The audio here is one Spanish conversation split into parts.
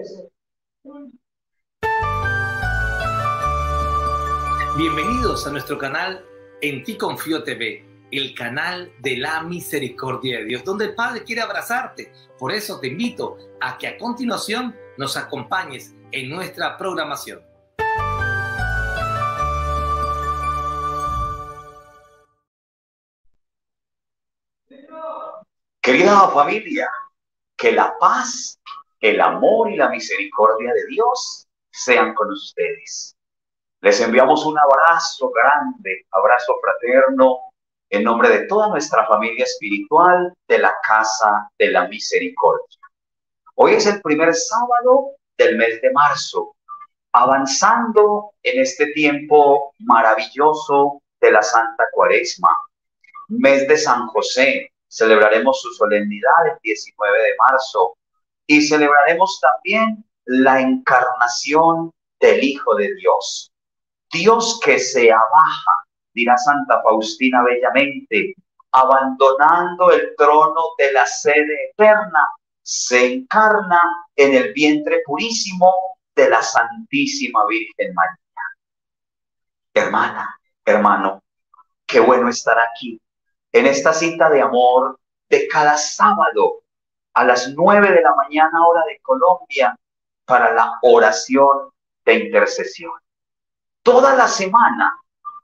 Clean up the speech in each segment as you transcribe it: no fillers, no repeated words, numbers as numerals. eso. Bienvenidos a nuestro canal En Ti Confío TV, el canal de la misericordia de Dios, donde el Padre quiere abrazarte. Por eso te invito a que a continuación nos acompañes en nuestra programación. Querida familia, que la paz, el amor y la misericordia de Dios sean con ustedes. Les enviamos un abrazo grande, abrazo fraterno, en nombre de toda nuestra familia espiritual de la Casa de la Misericordia. Hoy es el primer sábado del mes de marzo, avanzando en este tiempo maravilloso de la Santa Cuaresma. Mes de San José, celebraremos su solemnidad el 19 de marzo y celebraremos también la encarnación del Hijo de Dios. Dios que se abaja, dirá Santa Faustina bellamente, abandonando el trono de la sede eterna, se encarna en el vientre purísimo de la Santísima Virgen María. Hermana, hermano, qué bueno estar aquí, en esta cita de amor de cada sábado a las 9 de la mañana hora de Colombia para la oración de intercesión. Toda la semana,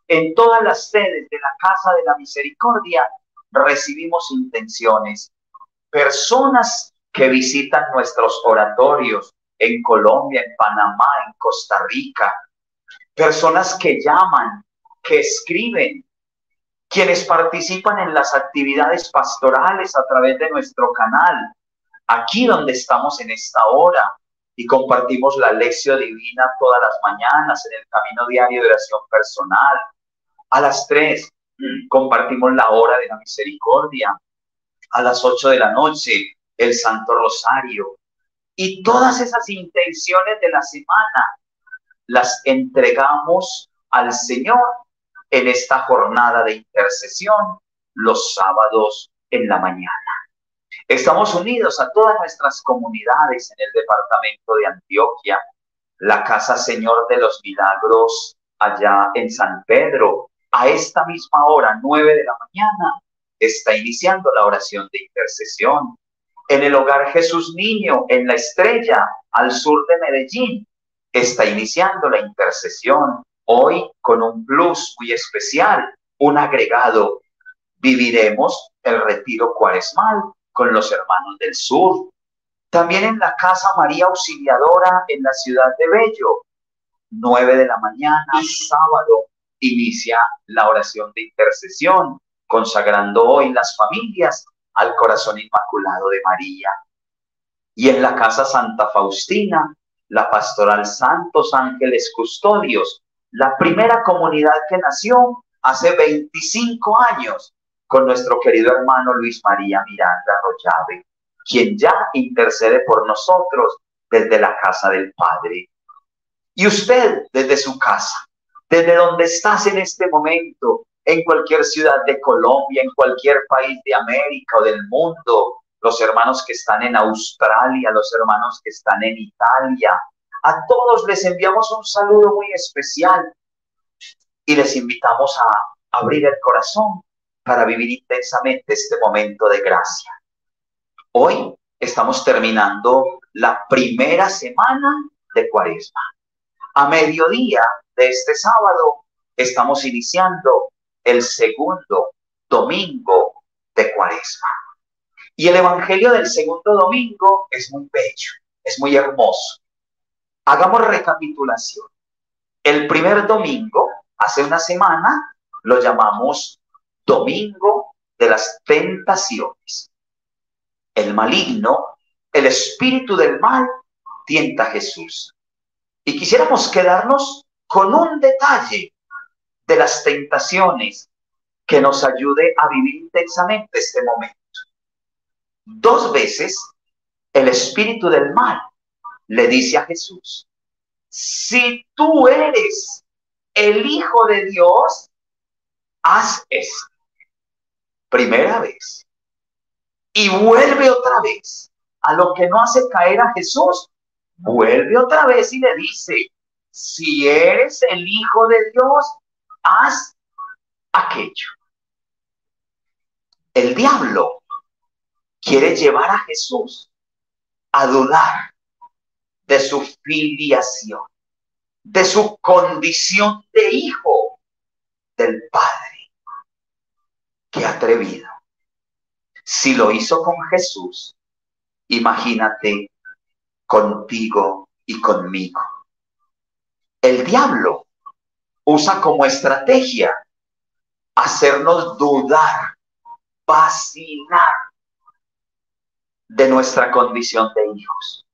en todas las sedes de la Casa de la Misericordia, recibimos intenciones. Personas que visitan nuestros oratorios en Colombia, en Panamá, en Costa Rica. Personas que llaman, que escriben. Quienes participan en las actividades pastorales a través de nuestro canal. Aquí donde estamos en esta hora. Y compartimos la lección divina todas las mañanas en el camino diario de oración personal. A las 3 compartimos la hora de la misericordia. A las 8 de la noche, el Santo Rosario. Y todas esas intenciones de la semana las entregamos al Señor en esta jornada de intercesión los sábados en la mañana. Estamos unidos a todas nuestras comunidades en el departamento de Antioquia, la Casa Señor de los Milagros allá en San Pedro. A esta misma hora, 9 de la mañana, está iniciando la oración de intercesión. En el Hogar Jesús Niño, en La Estrella, al sur de Medellín, está iniciando la intercesión. Hoy con un plus muy especial, un agregado. Viviremos el retiro cuaresmal con los hermanos del sur. También en la Casa María Auxiliadora en la ciudad de Bello, 9 de la mañana, sábado, inicia la oración de intercesión, consagrando hoy las familias al Corazón Inmaculado de María. Y en la Casa Santa Faustina, la Pastoral Santos Ángeles Custodios, la primera comunidad que nació hace 25 años, con nuestro querido hermano Luis María Miranda Arroyave, quien ya intercede por nosotros desde la casa del Padre. Y usted, desde su casa, desde donde estás en este momento, en cualquier ciudad de Colombia, en cualquier país de América o del mundo, los hermanos que están en Australia, los hermanos que están en Italia, a todos les enviamos un saludo muy especial y les invitamos a abrir el corazón para vivir intensamente este momento de gracia. Hoy estamos terminando la primera semana de Cuaresma. A mediodía de este sábado estamos iniciando el segundo domingo de Cuaresma. Y el evangelio del segundo domingo es muy bello, es muy hermoso. Hagamos recapitulación. El primer domingo, hace una semana, lo llamamos Domingo de las tentaciones. El maligno, el espíritu del mal, tienta a Jesús. Y quisiéramos quedarnos con un detalle de las tentaciones que nos ayude a vivir intensamente este momento. 2 veces el espíritu del mal le dice a Jesús, si tú eres el Hijo de Dios, haz esto. Primera vez. Y vuelve otra vez a lo que no hace caer a Jesús Vuelve otra vez y le dice, si eres el Hijo de Dios, haz aquello. El diablo quiere llevar a Jesús a dudar de su filiación, de su condición de hijo del Padre. ¡Qué atrevido! Si lo hizo con Jesús, imagínate contigo y conmigo. El diablo usa como estrategia hacernos dudar, vacilar de nuestra condición de hijos.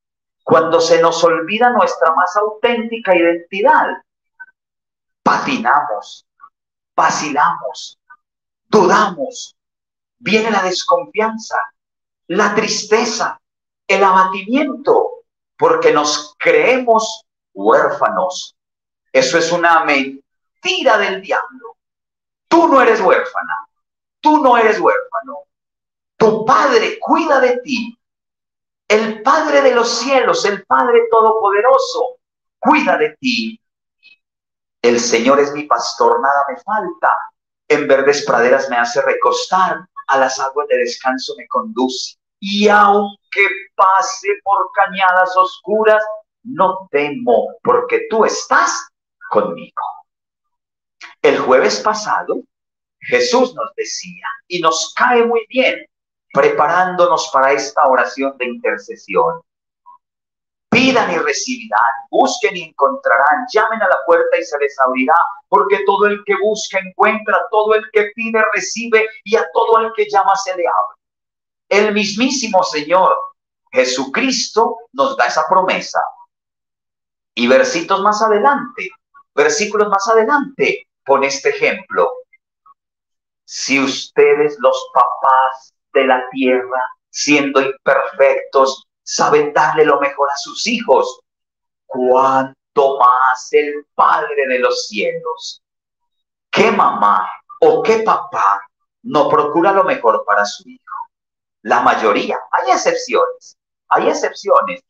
Cuando se nos olvida nuestra más auténtica identidad, patinamos, vacilamos, dudamos. Viene la desconfianza, la tristeza, el abatimiento, porque nos creemos huérfanos. Eso es una mentira del diablo. Tú no eres huérfana, tú no eres huérfano. Tu Padre cuida de ti. El Padre de los cielos, el Padre todopoderoso, cuida de ti. El Señor es mi pastor, nada me falta. En verdes praderas me hace recostar, a las aguas de descanso me conduce. Y aunque pase por cañadas oscuras, no temo, porque tú estás conmigo. El jueves pasado, Jesús nos decía, y nos cae muy bien, preparándonos para esta oración de intercesión. Pidan y recibirán, busquen y encontrarán, llamen a la puerta y se les abrirá, porque todo el que busca encuentra, todo el que pide recibe, y a todo el que llama se le abre. El mismísimo Señor Jesucristo nos da esa promesa. Y versículos más adelante, pone este ejemplo. Si ustedes, los papás de la tierra, siendo imperfectos, saben darle lo mejor a sus hijos, ¿cuánto más el Padre de los cielos? ¿Qué mamá o qué papá no procura lo mejor para su hijo? La mayoría, hay excepciones,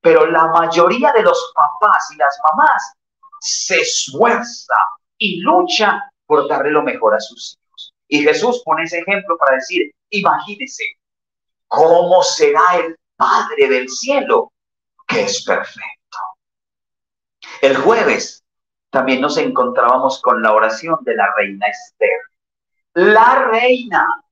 pero la mayoría de los papás y las mamás se esfuerza y lucha por darle lo mejor a sus hijos. Y Jesús pone ese ejemplo para decir, imagínense, ¿cómo será el Padre del cielo, que es perfecto? El jueves también nos encontrábamos con la oración de la reina Esther. La reina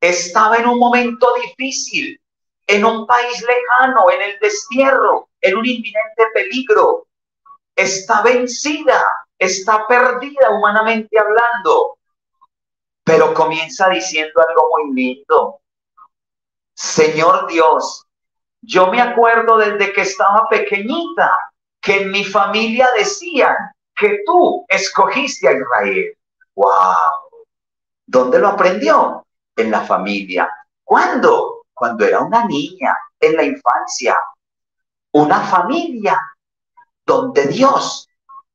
estaba en un momento difícil, en un país lejano, en el destierro, en un inminente peligro. Está vencida, está perdida humanamente hablando, pero comienza diciendo algo muy lindo. Señor Dios, yo me acuerdo desde que estaba pequeñita que en mi familia decían que tú escogiste a Israel. ¡Wow! ¿Dónde lo aprendió? En la familia. ¿Cuándo? Cuando era una niña, en la infancia. Una familia donde Dios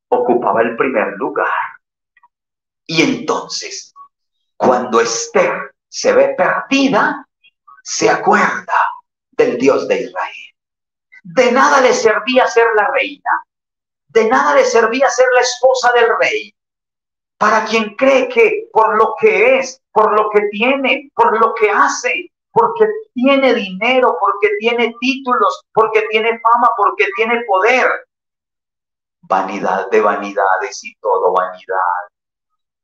ocupaba el primer lugar. Y entonces, cuando Esther se ve perdida, se acuerda del Dios de Israel. De nada le servía ser la reina. De nada le servía ser la esposa del rey. Para quien cree que por lo que es, por lo que tiene, por lo que hace, porque tiene dinero, porque tiene títulos, porque tiene fama, porque tiene poder. Vanidad de vanidades y todo vanidad.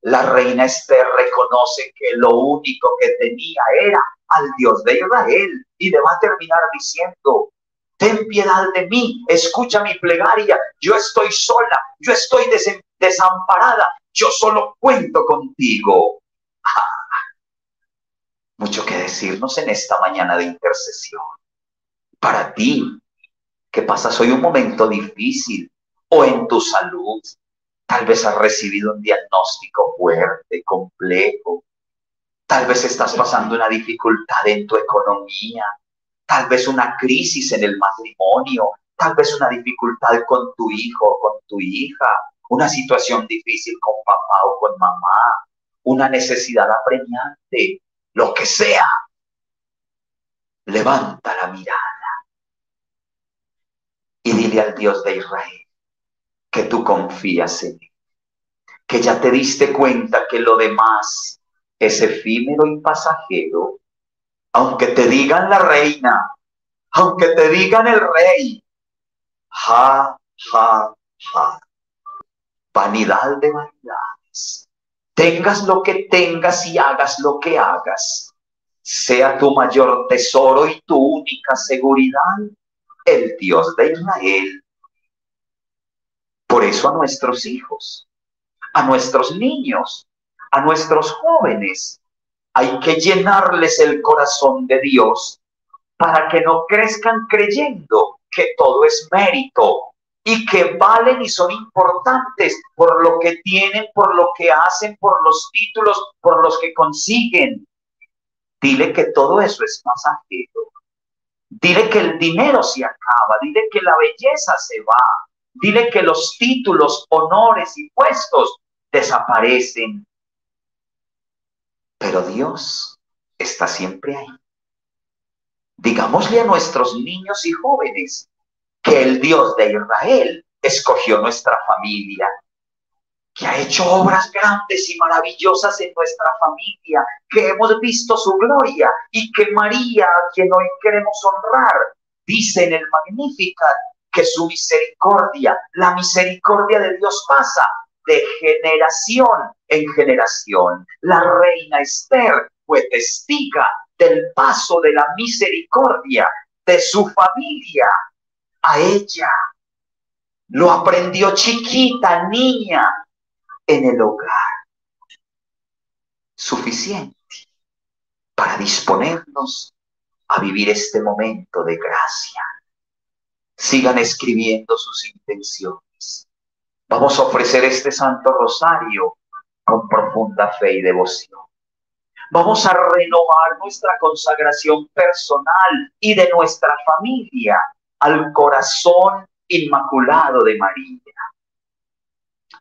La reina Esther reconoce que lo único que tenía era al Dios de Israel, y le va a terminar diciendo, ten piedad de mí, escucha mi plegaria, yo estoy sola, yo estoy desamparada, yo solo cuento contigo. Ah, mucho que decirnos en esta mañana de intercesión. Para ti, que pasas hoy un momento difícil, o en tu salud, tal vez has recibido un diagnóstico fuerte, complejo. Tal vez estás pasando una dificultad en tu economía, tal vez una crisis en el matrimonio, tal vez una dificultad con tu hijo o con tu hija, una situación difícil con papá o con mamá, una necesidad apremiante, lo que sea. Levanta la mirada. dile al Dios de Israel que tú confías en él, que ya te diste cuenta que lo demás es efímero y pasajero. Aunque te digan la reina, aunque te digan el rey, ja, ja, ja, vanidad de vanidades. Tengas lo que tengas y hagas lo que hagas, sea tu mayor tesoro y tu única seguridad el Dios de Israel. Por eso a nuestros hijos, a nuestros niños, a nuestros jóvenes, hay que llenarles el corazón de Dios para que no crezcan creyendo que todo es mérito y que valen y son importantes por lo que tienen, por lo que hacen, por los títulos, por los que consiguen. Dile que todo eso es pasajero. Dile que el dinero se acaba, dile que la belleza se va, dile que los títulos, honores y puestos desaparecen. Pero Dios está siempre ahí. Digámosle a nuestros niños y jóvenes que el Dios de Israel escogió nuestra familia, que ha hecho obras grandes y maravillosas en nuestra familia, que hemos visto su gloria y que María, a quien hoy queremos honrar, dice en el Magnificat que su misericordia, la misericordia de Dios pasa de generación en generación. La reina Esther fue testiga del paso de la misericordia de su familia a ella. Lo aprendió chiquita, niña, en el hogar, suficiente para disponernos a vivir este momento de gracia. Sigan escribiendo sus intenciones. Vamos a ofrecer este Santo Rosario con profunda fe y devoción. Vamos a renovar nuestra consagración personal y de nuestra familia al corazón inmaculado de María.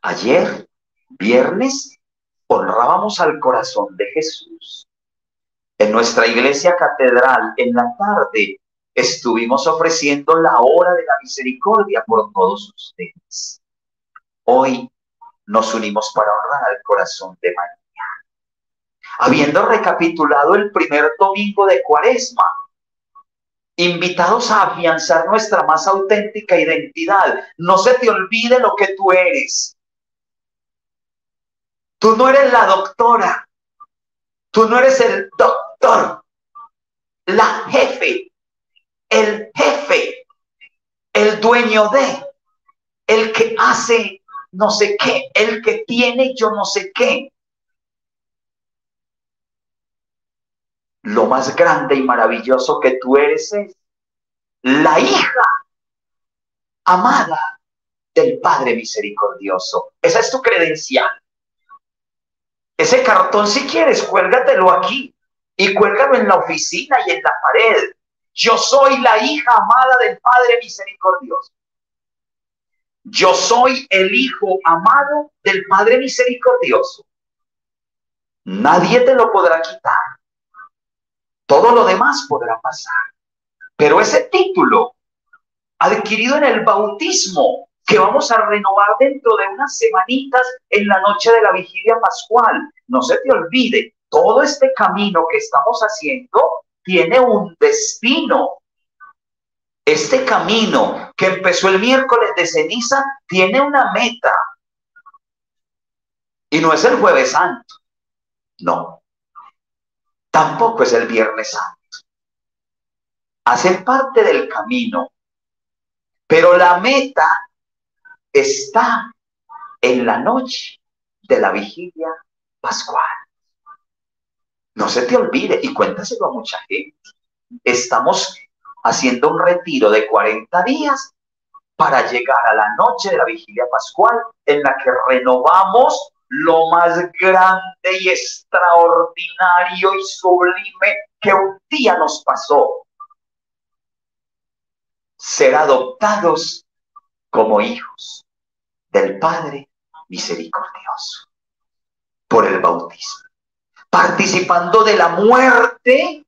Ayer, viernes, honrábamos al corazón de Jesús. En nuestra iglesia catedral, en la tarde, estuvimos ofreciendo la hora de la misericordia por todos ustedes. Hoy nos unimos para honrar al corazón de María. Habiendo recapitulado el primer domingo de Cuaresma, invitados a afianzar nuestra más auténtica identidad. No se te olvide lo que tú eres. Tú no eres la doctora, tú no eres el doctor, la jefe, el dueño de, el que hace no sé qué, el que tiene yo no sé qué. Lo más grande y maravilloso que tú eres es la hija amada del Padre Misericordioso. Esa es tu credencial. Ese cartón, si quieres, cuélgatelo aquí y cuélgalo en la oficina y en la pared. Yo soy la hija amada del Padre Misericordioso. Yo soy el hijo amado del Padre Misericordioso. Nadie te lo podrá quitar. Todo lo demás podrá pasar. Pero ese título adquirido en el bautismo, que vamos a renovar dentro de unas semanitas en la noche de la vigilia pascual. No se te olvide, todo este camino que estamos haciendo tiene un destino. Este camino que empezó el miércoles de ceniza tiene una meta. Y no es el jueves santo, no. Tampoco es el viernes santo. Hacen parte del camino, pero la meta está en la noche de la vigilia pascual. No se te olvide y cuéntaselo a mucha gente. Estamos haciendo un retiro de 40 días para llegar a la noche de la vigilia pascual en la que renovamos lo más grande y extraordinario y sublime que un día nos pasó. Ser adoptados como hijos del Padre Misericordioso por el bautismo, participando de la muerte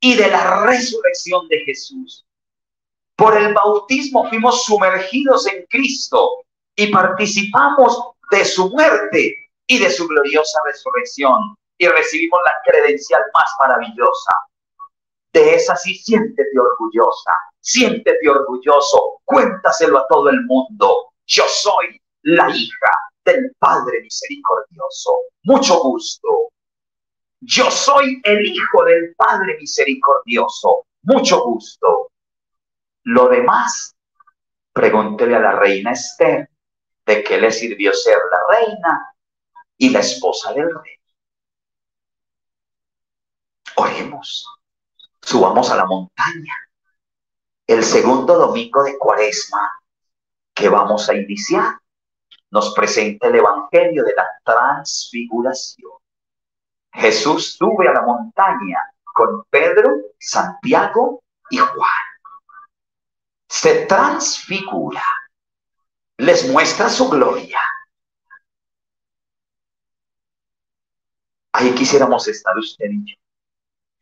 y de la resurrección de Jesús. Por el bautismo fuimos sumergidos en Cristo y participamos de su muerte y de su gloriosa resurrección. Y recibimos la credencial más maravillosa. De esa sí, siéntete orgullosa, siéntete orgulloso, cuéntaselo a todo el mundo. Yo soy la hija del Padre Misericordioso. Mucho gusto. Yo soy el hijo del Padre Misericordioso. Mucho gusto. Lo demás, pregúntele a la reina Esther de qué le sirvió ser la reina y la esposa del rey. Oremos, subamos a la montaña. El segundo domingo de Cuaresma que vamos a iniciar nos presenta el Evangelio de la Transfiguración. Jesús sube a la montaña con Pedro, Santiago y Juan. Se transfigura, les muestra su gloria. Ahí quisiéramos estar usted y yo.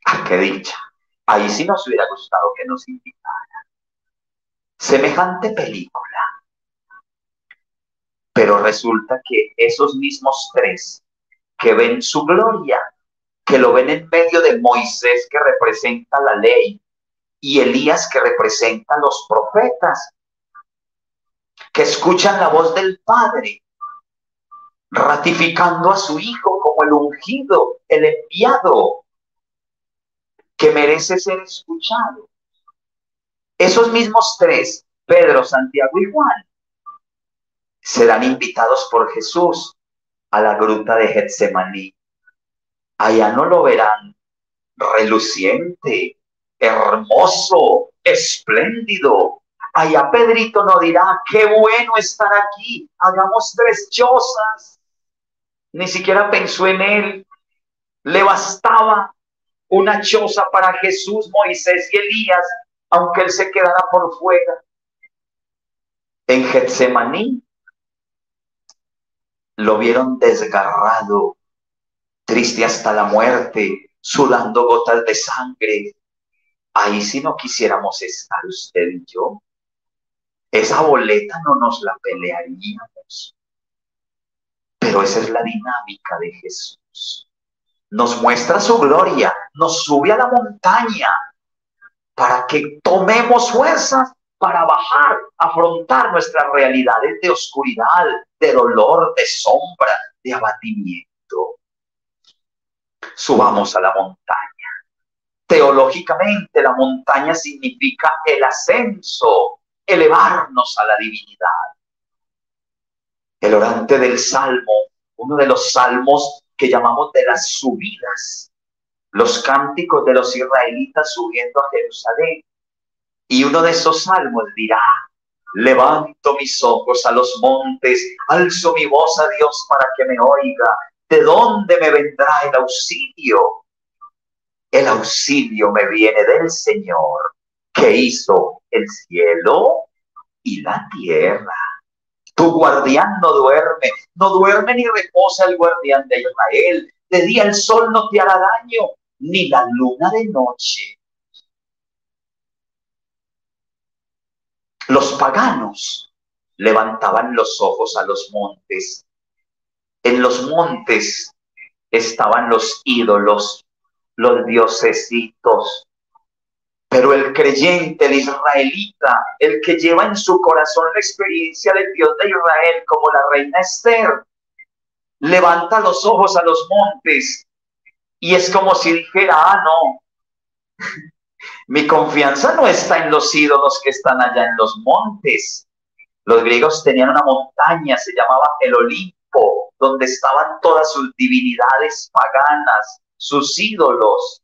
¡Ah, qué dicha! Ahí sí nos hubiera gustado que nos invitaran. Semejante película. Pero resulta que esos mismos tres que ven su gloria, que lo ven en medio de Moisés, que representa la ley, y Elías, que representa a los profetas, que escuchan la voz del Padre, ratificando a su Hijo como el ungido, el enviado, que merece ser escuchado. Esos mismos tres, Pedro, Santiago y Juan, serán invitados por Jesús a la gruta de Getsemaní. Allá no lo verán reluciente, hermoso, espléndido. Allá Pedrito no dirá, qué bueno estar aquí, hagamos tres chozas. Ni siquiera pensó en él, le bastaba una choza para Jesús, Moisés y Elías, aunque él se quedara por fuera. En Getsemaní lo vieron desgarrado, triste hasta la muerte, sudando gotas de sangre. Ahí sí no quisiéramos estar usted y yo. Esa boleta no nos la pelearíamos. Pero esa es la dinámica de Jesús. Nos muestra su gloria, nos sube a la montaña para que tomemos fuerzas para bajar, afrontar nuestras realidades de oscuridad, de dolor, de sombra, de abatimiento. Subamos a la montaña. Teológicamente, la montaña significa el ascenso, elevarnos a la divinidad. El orante del Salmo, uno de los salmos que llamamos de las subidas, los cánticos de los israelitas subiendo a Jerusalén. Y uno de esos salmos dirá, levanto mis ojos a los montes, alzo mi voz a Dios para que me oiga. ¿De dónde me vendrá el auxilio? El auxilio me viene del Señor, que hizo el cielo y la tierra. Tu guardián no duerme, no duerme ni reposa el guardián de Israel. De día el sol no te hará daño, ni la luna de noche. Los paganos levantaban los ojos a los montes. En los montes estaban los ídolos, los diosesitos. Pero el creyente, el israelita, el que lleva en su corazón la experiencia del Dios de Israel, como la reina Esther, levanta los ojos a los montes y es como si dijera, ah, no, mi confianza no está en los ídolos que están allá en los montes. Los griegos tenían una montaña, se llamaba el Olimpo, donde estaban todas sus divinidades paganas, sus ídolos.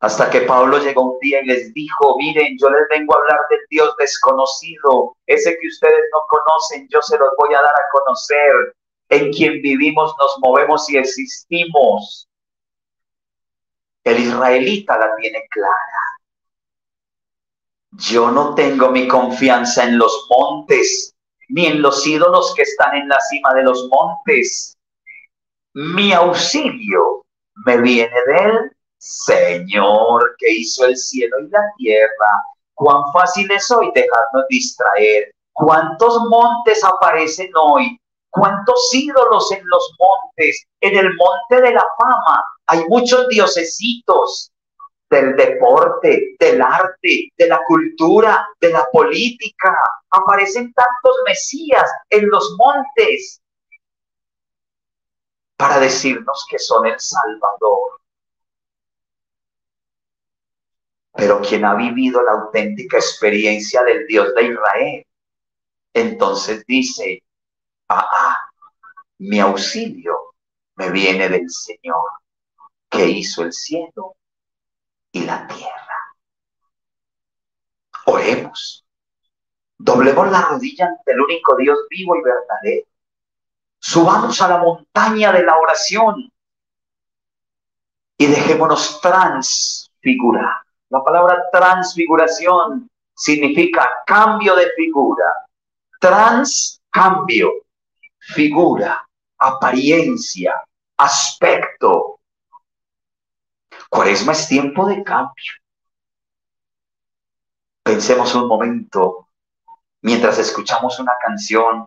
Hasta que Pablo llegó un día y les dijo, miren, yo les vengo a hablar del Dios desconocido, ese que ustedes no conocen, yo se los voy a dar a conocer, en quien vivimos, nos movemos y existimos. El israelita la tiene clara. Yo no tengo mi confianza en los montes, ni en los ídolos que están en la cima de los montes. Mi auxilio me viene del Señor, que hizo el cielo y la tierra. cuán fácil es hoy dejarnos distraer, cuántos montes aparecen hoy, cuántos ídolos en los montes, en el monte de la fama. Hay muchos diosesitos del deporte, del arte, de la cultura, de la política. Aparecen tantos mesías en los montes para decirnos que son el Salvador. Pero quien ha vivido la auténtica experiencia del Dios de Israel, entonces dice: mi auxilio me viene del Señor, que hizo el cielo y la tierra. Oremos. Doblemos la rodilla ante el único Dios vivo y verdadero. Subamos a la montaña de la oración y dejémonos transfigurar. La palabra transfiguración significa cambio de figura. Transcambio, figura, apariencia, aspecto. Cuaresma es tiempo de cambio. Pensemos un momento mientras escuchamos una canción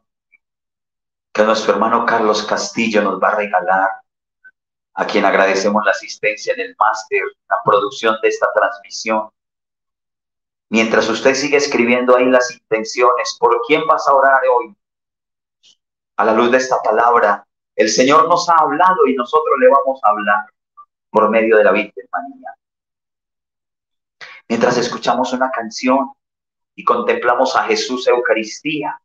que nuestro hermano Carlos Castillo nos va a regalar, a quien agradecemos la asistencia en el máster, la producción de esta transmisión. Mientras usted sigue escribiendo ahí las intenciones, ¿por quién vas a orar hoy? A la luz de esta palabra, el Señor nos ha hablado y nosotros le vamos a hablar por medio de la Virgen María. Mientras escuchamos una canción y contemplamos a Jesús Eucaristía,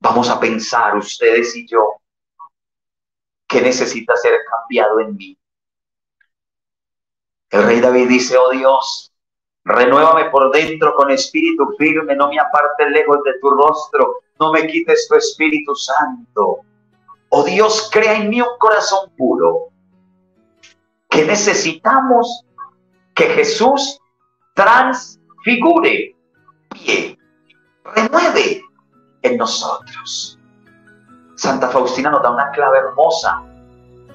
vamos a pensar, ustedes y yo, ¿qué necesita ser cambiado en mí? El rey David dice: oh Dios, renuévame por dentro con espíritu firme, no me apartes lejos de tu rostro, no me quites tu Espíritu Santo. Oh Dios, crea en mí un corazón puro. Que necesitamos que Jesús transfigure, renueve en nosotros. Santa Faustina nos da una clave hermosa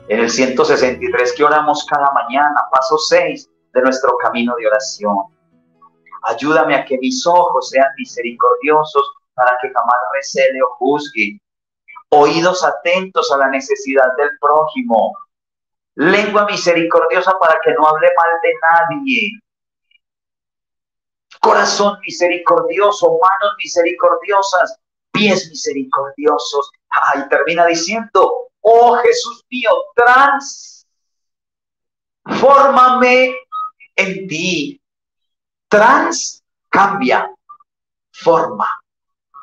en el 163 que oramos cada mañana, paso 6 de nuestro camino de oración. Ayúdame a que mis ojos sean misericordiosos para que jamás recele o juzgue. Oídos atentos a la necesidad del prójimo. Lengua misericordiosa para que no hable mal de nadie. Corazón misericordioso, manos misericordiosas, pies misericordiosos. Y termina diciendo: oh Jesús mío, transfórmame en ti. Trans, cambia, forma.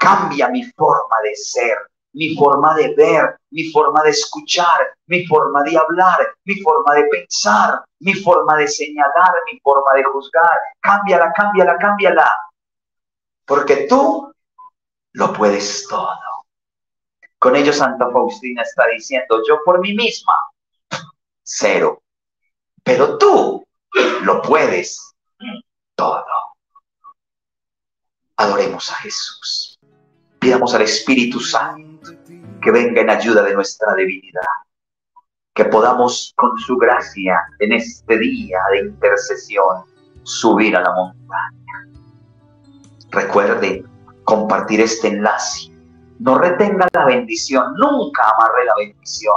Cambia mi forma de ser, mi forma de ver, mi forma de escuchar, mi forma de hablar, mi forma de pensar, mi forma de señalar, mi forma de juzgar. Cámbiala, cámbiala, cámbiala. Porque tú lo puedes todo. Con ello Santa Faustina está diciendo: yo por mí misma, cero. Pero tú lo puedes todo. Adoremos a Jesús. Pidamos al Espíritu Santo que venga en ayuda de nuestra debilidad, que podamos con su gracia en este día de intercesión subir a la montaña. Recuerden compartir este enlace, no retenga la bendición, nunca amarre la bendición,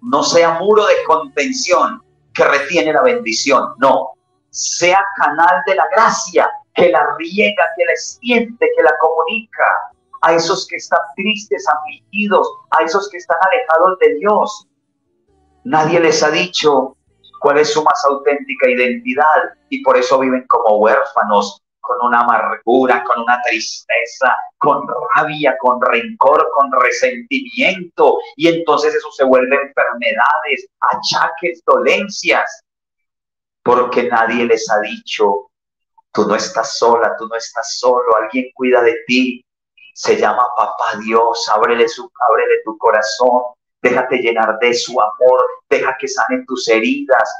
no sea muro de contención que retiene la bendición, no, sea canal de la gracia que la riega, que la extiende, que la comunica a esos que están tristes, afligidos, a esos que están alejados de Dios. Nadie les ha dicho cuál es su más auténtica identidad y por eso viven como huérfanos, con una amargura, con una tristeza, con rabia, con rencor, con resentimiento, y entonces eso se vuelve enfermedades, achaques, dolencias, porque nadie les ha dicho: tú no estás sola, tú no estás solo, alguien cuida de ti. Se llama Papá Dios, ábrele tu corazón, déjate llenar de su amor, deja que sanen tus heridas.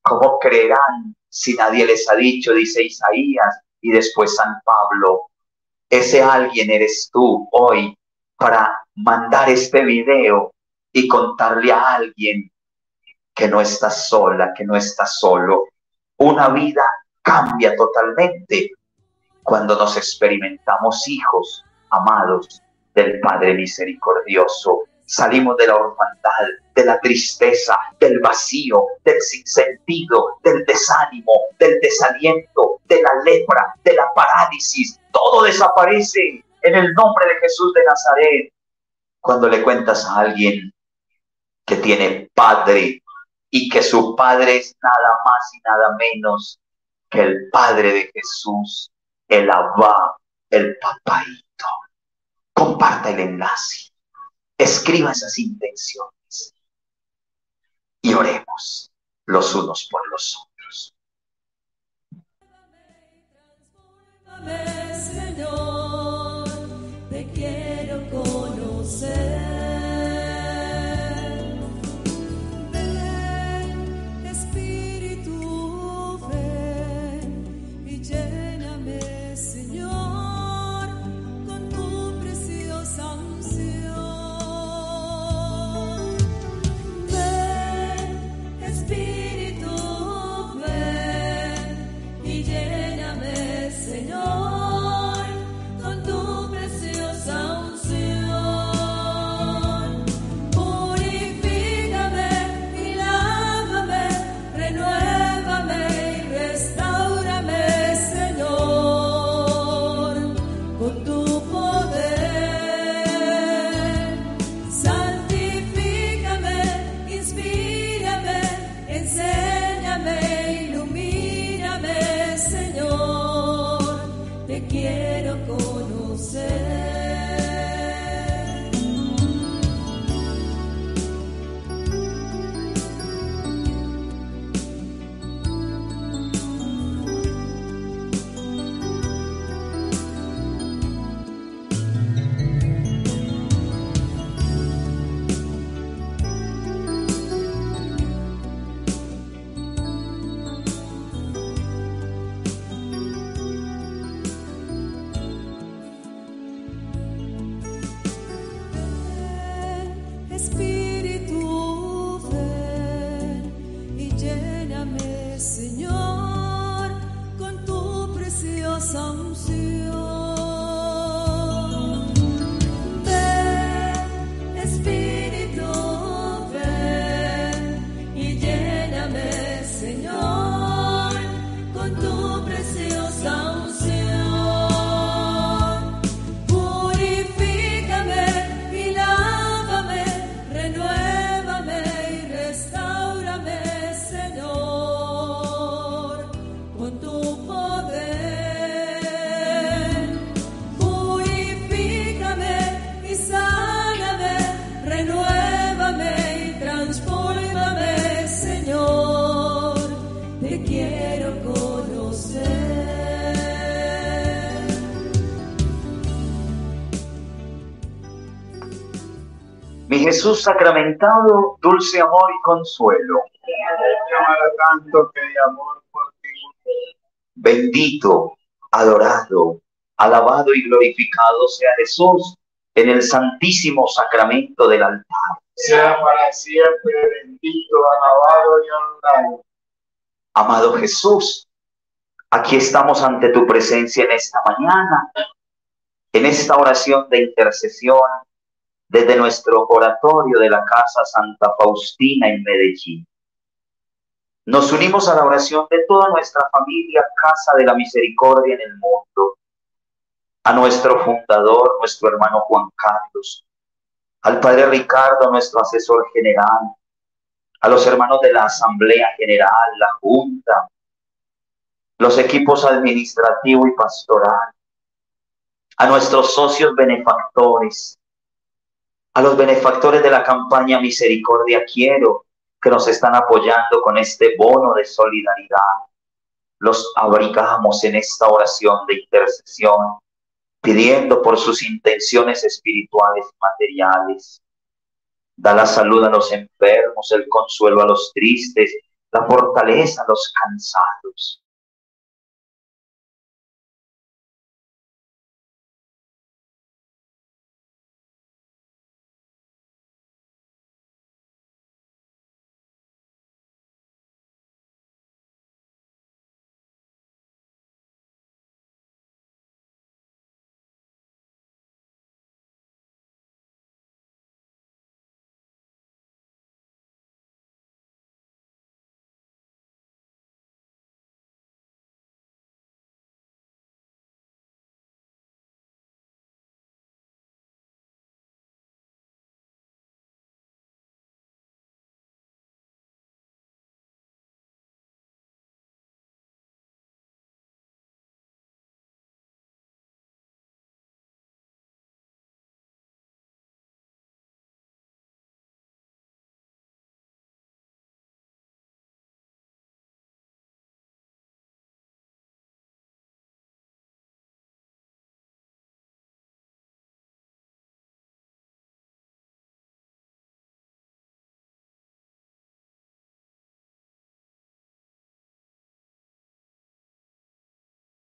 ¿Cómo creerán si nadie les ha dicho? Dice Isaías y después San Pablo. Ese alguien eres tú hoy para mandar este video y contarle a alguien que no estás sola, que no estás solo. Una vida cambia totalmente cuando nos experimentamos hijos amados del Padre Misericordioso. Salimos de la orfandad, de la tristeza, del vacío, del sinsentido, del desánimo, del desaliento, de la lepra, de la parálisis. Todo desaparece en el nombre de Jesús de Nazaret. Cuando le cuentas a alguien que tiene padre y que su padre es nada más y nada menos que el Padre de Jesús, el Abba, el Papaito. Comparta el enlace. Escriba esas intenciones y oremos los unos por los otros. Transfórmame, Señor, te quiero conocer. Ven, Espíritu, ven y lléname, Señor, con tu preciosa unción. Jesús sacramentado, dulce amor y consuelo. Bendito, adorado, alabado y glorificado sea Jesús en el santísimo sacramento del altar. Sea para siempre bendito, alabado y honrado. Amado Jesús, aquí estamos ante tu presencia en esta mañana, en esta oración de intercesión, desde nuestro oratorio de la Casa Santa Faustina en Medellín. Nos unimos a la oración de toda nuestra familia Casa de la Misericordia en el mundo, a nuestro fundador, nuestro hermano Juan Carlos, al padre Ricardo, nuestro asesor general, a los hermanos de la Asamblea General, la Junta, los equipos administrativo y pastoral, a nuestros socios benefactores, a los benefactores de la campaña Misericordia Quiero, que nos están apoyando con este bono de solidaridad. Los abrigamos en esta oración de intercesión, pidiendo por sus intenciones espirituales y materiales. Da la salud a los enfermos, el consuelo a los tristes, la fortaleza a los cansados.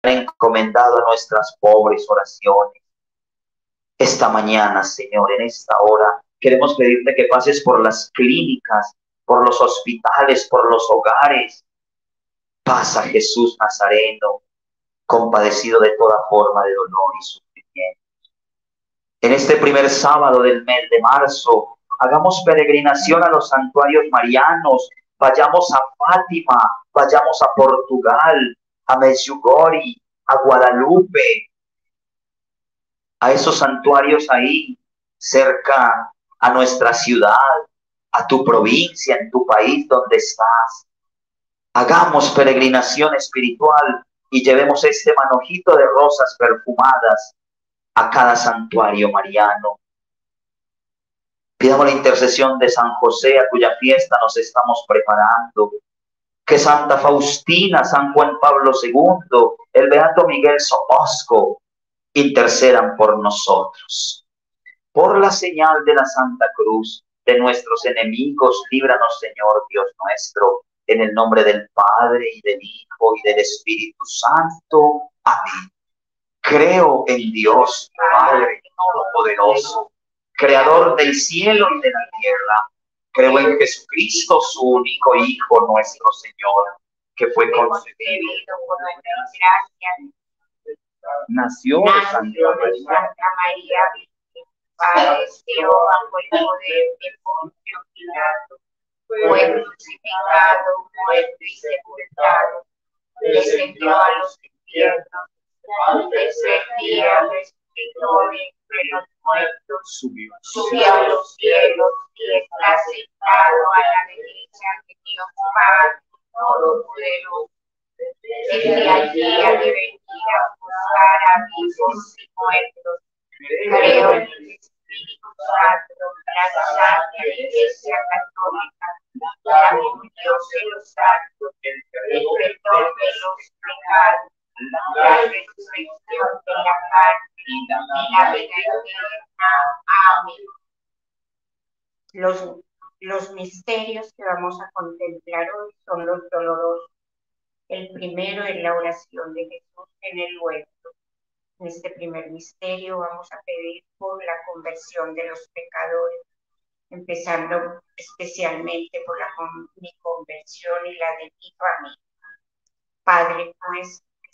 encomendado nuestras pobres oraciones. Esta mañana, Señor, en esta hora, queremos pedirte que pases por las clínicas, por los hospitales, por los hogares. Pasa, Jesús Nazareno, compadecido de toda forma de dolor y sufrimiento. En este primer sábado del mes de marzo, hagamos peregrinación a los santuarios marianos, vayamos a Fátima, vayamos a Portugal, a Medjugorje, a Guadalupe, a esos santuarios ahí, cerca a nuestra ciudad, a tu provincia, en tu país donde estás. Hagamos peregrinación espiritual y llevemos este manojito de rosas perfumadas a cada santuario mariano. Pidamos la intercesión de San José, a cuya fiesta nos estamos preparando. Que Santa Faustina, San Juan Pablo II, el beato Miguel Sopocko, intercedan por nosotros. Por la señal de la Santa Cruz, de nuestros enemigos, líbranos, Señor Dios nuestro, en el nombre del Padre, y del Hijo, y del Espíritu Santo. Amén. Creo en Dios, Padre Todopoderoso, Creador del cielo y de la tierra. Creo en Jesucristo, su único Hijo, nuestro Señor, que fue concebido por nuestras gracias. Nació de Santa María, padeció bajo el poder de Poncio Pilato, fue crucificado, muerto y sepultado, descendió a los infiernos, al tercer día resucitó de entre los muertos, subió a los cielos y está sentado a la derecha de Dios Padre Todopoderoso. Desde allí ha de venir a juzgar a vivos y muertos. Creo en el Espíritu Santo, la Santa Iglesia Católica, la comunión de los santos, el perdón de los pecados, la resurrección de la carne y la vida eterna. Amén. Los misterios que vamos a contemplar hoy son los dolorosos. El primero es la oración de Jesús en el huerto. En este primer misterio vamos a pedir por la conversión de los pecadores, empezando especialmente por mi conversión y la de mi familia. Padre, pues, que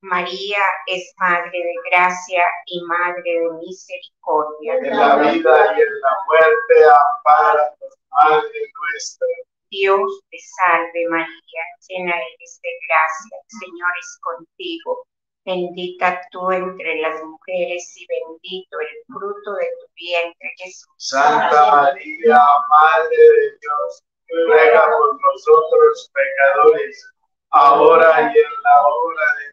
María es Madre de Gracia y Madre de Misericordia. En la vida y en la muerte, ampáranos, Madre nuestra. Dios te salve María, llena eres de gracia, el Señor es contigo. Bendita tú entre las mujeres y bendito el fruto de tu vientre, Jesús. Santa María, Madre de Dios, ruega por nosotros pecadores, ahora y en la hora de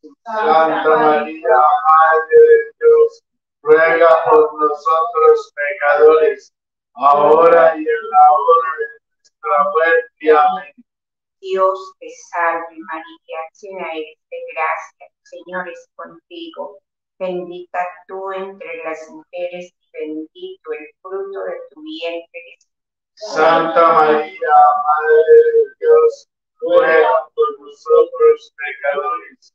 Jesús. Santa María, Madre de Dios, ruega por nosotros pecadores, ahora y en la hora de nuestra muerte. Amén. Dios te salve María, llena eres de gracia, el Señor es contigo. Bendita tú entre las mujeres y bendito el fruto de tu vientre, Jesús. Santa María, Madre de Dios, ruega por nosotros pecadores,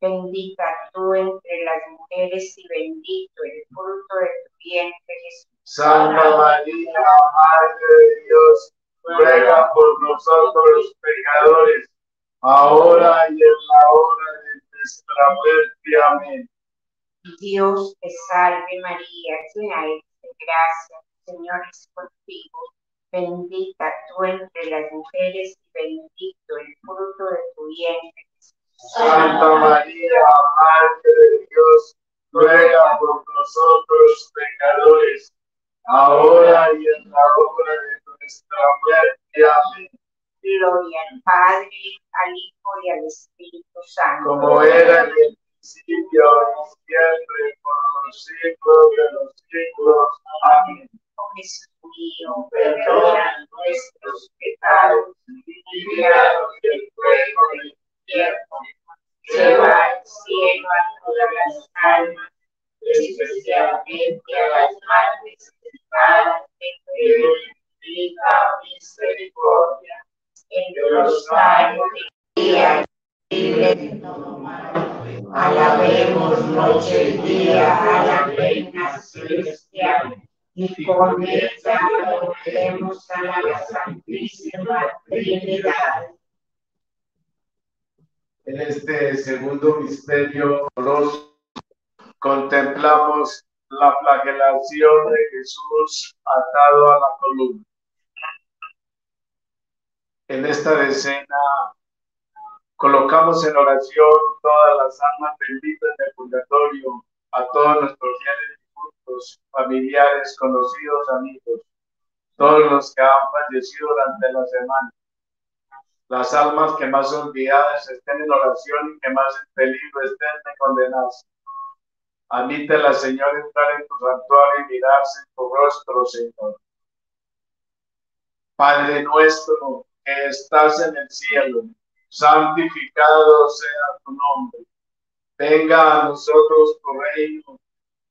Bendita tú entre las mujeres y bendito el fruto de tu vientre, Jesús. Santa María, Madre de Dios, ruega por nosotros los pecadores, ahora y en la hora de nuestra muerte. Amén. Dios te salve María, llena eres de gracia, el Señor es contigo. Bendita tú entre las mujeres y bendito el fruto de tu vientre. Santa María, Madre de Dios, ruega por nosotros pecadores, ahora y en la hora de nuestra muerte. Amén. Gloria al Padre, al Hijo y al Espíritu Santo. Como era en el principio, ahora y siempre, por los siglos de los siglos. Amén. Oh Jesús mío, perdona nuestros pecados, líbranos del fuego del infierno, lleva al cielo a todas las almas, especialmente a las más necesitadas de tu divina misericordia. En tu rosario de día, libre de todo mal, alabemos noche y día a la reina celestial. Y con esta volvemos a la Santísima Trinidad. En este segundo misterio doloroso contemplamos la flagelación de Jesús atado a la columna. En esta decena colocamos en oración todas las almas benditas del purgatorio, a todos nuestros fieles familiares, conocidos, amigos, todos los que han fallecido durante la semana. Las almas que más olvidadas estén en oración y que más en peligro estén de condenarse. Admítela, Señor, entrar en tu santuario y mirarse en tu rostro, Señor. Padre nuestro que estás en el cielo, santificado sea tu nombre. Venga a nosotros tu reino.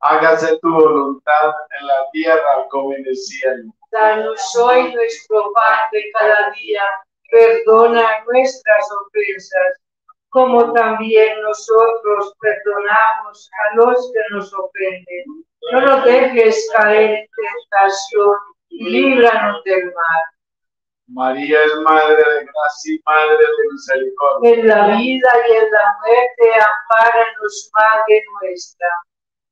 Hágase tu voluntad en la tierra como en el cielo. Danos hoy nuestro pan de cada día. Perdona nuestras ofensas, como también nosotros perdonamos a los que nos ofenden. No nos dejes caer en tentación y líbranos del mal. María es Madre de Gracia y Madre de Misericordia. En la vida y en la muerte, ampáranos, Madre nuestra.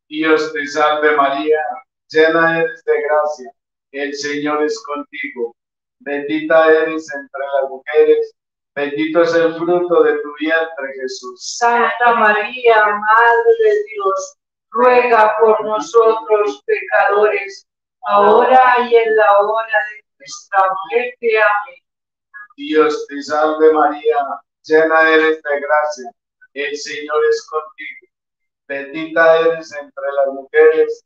Dios te salve María, llena eres de gracia, el Señor es contigo. Bendita eres entre las mujeres, bendito es el fruto de tu vientre, Jesús. Santa María, Madre de Dios, ruega por nosotros pecadores, ahora y en la hora de nuestra muerte. Amén. Dios te salve María, llena eres de gracia, el Señor es contigo. Bendita eres entre las mujeres,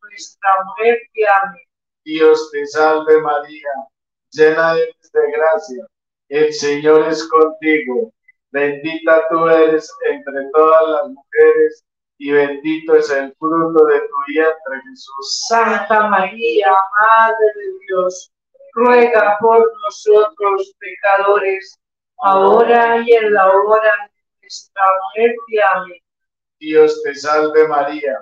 nuestra muerte. Amén. Dios te salve María, llena eres de gracia, el Señor es contigo, bendita tú eres entre todas las mujeres, y bendito es el fruto de tu vientre, Jesús. Santa María, Madre de Dios, ruega por nosotros pecadores, ahora y en la hora de nuestra muerte. Amén. Dios te salve María,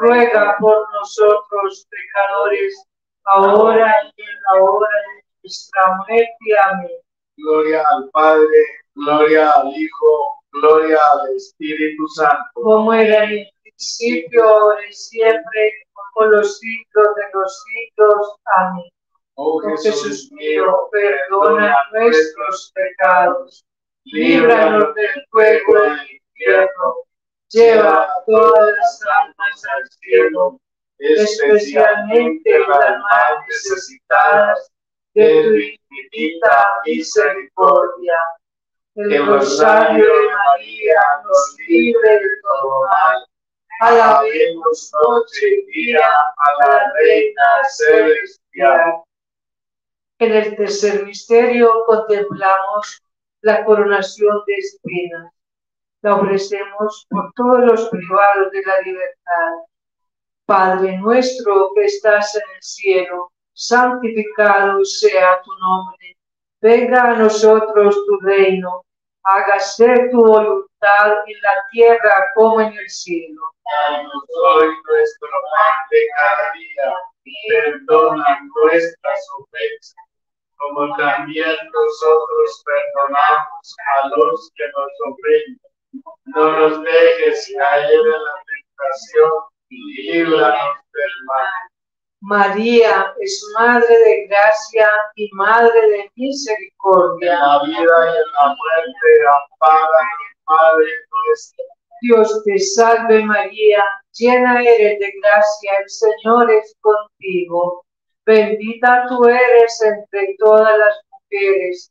ruega por nosotros pecadores, ahora y en la hora de nuestra muerte. Amén. Gloria al Padre, gloria al Hijo, gloria al Espíritu Santo. Como era en el principio, ahora y siempre, por los siglos de los siglos. Amén. Oh Jesús mío, perdona nuestros pecados, líbranos del fuego del infierno, lleva a todas las almas al cielo, especialmente las más necesitadas de tu infinita misericordia. El rosario de María nos libre de todo mal. Alabemos noche y día a la Reina Celestial. En el tercer misterio contemplamos la coronación de espinas. La ofrecemos por todos los privados de la libertad. Padre nuestro que estás en el cielo, santificado sea tu nombre. Venga a nosotros tu reino. Hágase tu voluntad en la tierra como en el cielo. Danos hoy nuestro pan de cada día. Perdona nuestras ofensas, como también nosotros perdonamos a los que nos ofenden. No nos dejes caer en la tentación y líbranos del mal. María es Madre de Gracia y Madre de Misericordia. En la vida y en la muerte, ampara y Madre nuestra. Dios te salve María, llena eres de gracia, el Señor es contigo. Bendita tú eres entre todas las mujeres,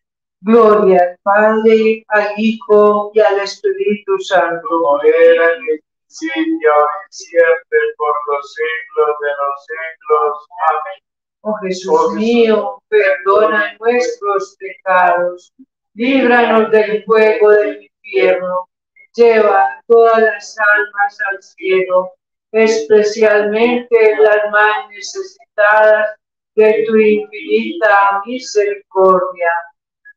Gloria al Padre, al Hijo y al Espíritu Santo. Como era en el principio, ahora y siempre, por los siglos de los siglos. Amén. Oh Jesús, mío, perdona nuestros pecados, líbranos del fuego del infierno, lleva todas las almas al cielo, especialmente las más necesitadas de tu infinita misericordia.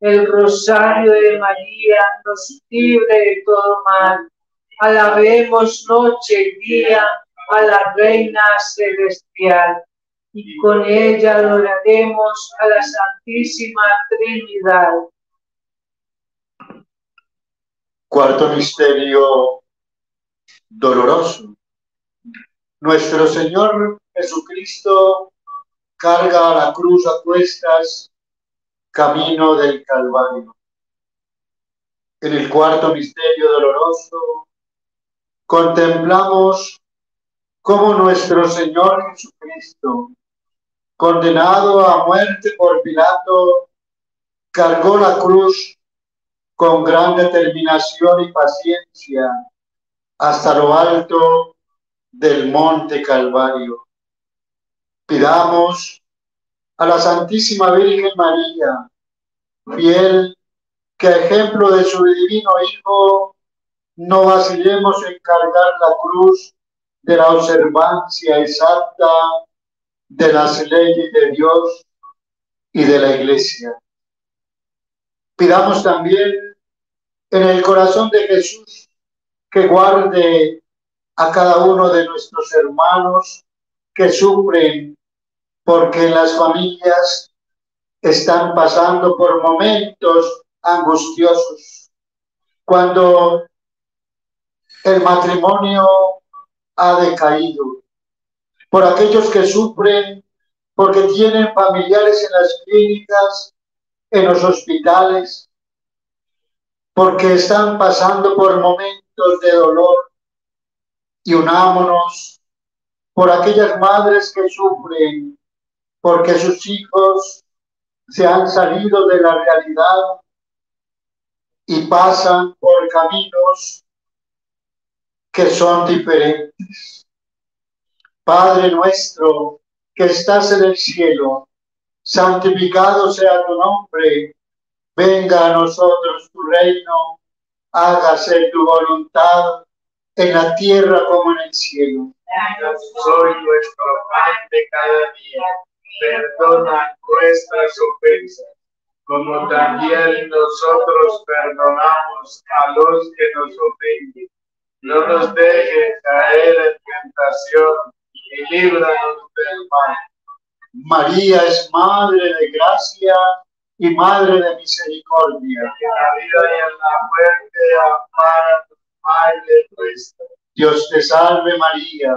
El Rosario de María nos libre de todo mal. Alabemos noche y día a la Reina Celestial, y con ella adoraremos a la Santísima Trinidad. Cuarto misterio doloroso. Nuestro Señor Jesucristo carga a la cruz a cuestas, camino del Calvario. En el cuarto misterio doloroso contemplamos cómo nuestro Señor Jesucristo, condenado a muerte por Pilato, cargó la cruz con gran determinación y paciencia hasta lo alto del monte Calvario. Pidamos a la Santísima Virgen María, fiel que a ejemplo de su divino Hijo, no vacilemos en cargar la cruz de la observancia exacta de las leyes de Dios y de la Iglesia. Pidamos también en el corazón de Jesús que guarde a cada uno de nuestros hermanos que sufren, porque las familias están pasando por momentos angustiosos, cuando el matrimonio ha decaído, por aquellos que sufren porque tienen familiares en las clínicas, en los hospitales, porque están pasando por momentos de dolor, y unámonos por aquellas madres que sufren porque sus hijos se han salido de la realidad y pasan por caminos que son diferentes. Padre nuestro que estás en el cielo, santificado sea tu nombre, venga a nosotros tu reino, hágase tu voluntad en la tierra como en el cielo. Soy nuestro pan de cada día, perdona nuestras ofensas, como también nosotros perdonamos a los que nos ofenden. No nos dejes caer en tentación y líbranos del mal. María es Madre de Gracia y Madre de Misericordia. En la vida y en la muerte, ampáranos, Madre nuestra. Dios te salve María,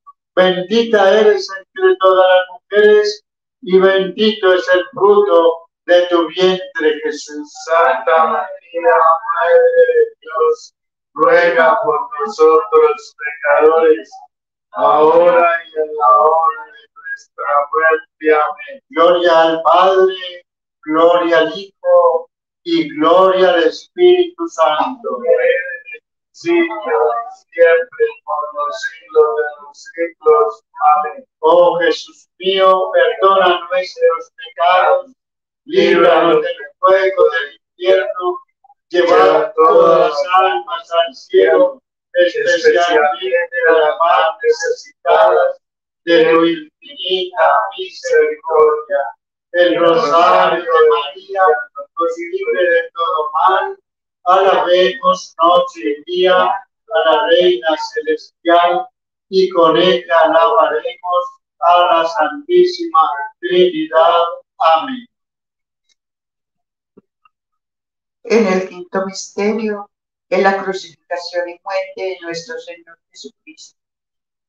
bendita eres entre todas las mujeres, y bendito es el fruto de tu vientre, Jesús. Santa María, Madre de Dios, ruega por nosotros pecadores, ahora y en la hora de nuestra muerte. Amén. Gloria al Padre, gloria al Hijo y gloria al Espíritu Santo. Sí, siempre por los siglos de los siglos. Amén. Oh Jesús mío, perdona nuestros pecados, líbranos del fuego del infierno, llevar todas las almas al cielo, especialmente a las más necesitadas de tu infinita misericordia. El rosario de María nos libre de todo mal. Alabemos noche y día a la Reina Celestial, y con ella alabaremos a la Santísima Trinidad. Amén. En el quinto misterio, en la crucificación y muerte de nuestro Señor Jesucristo.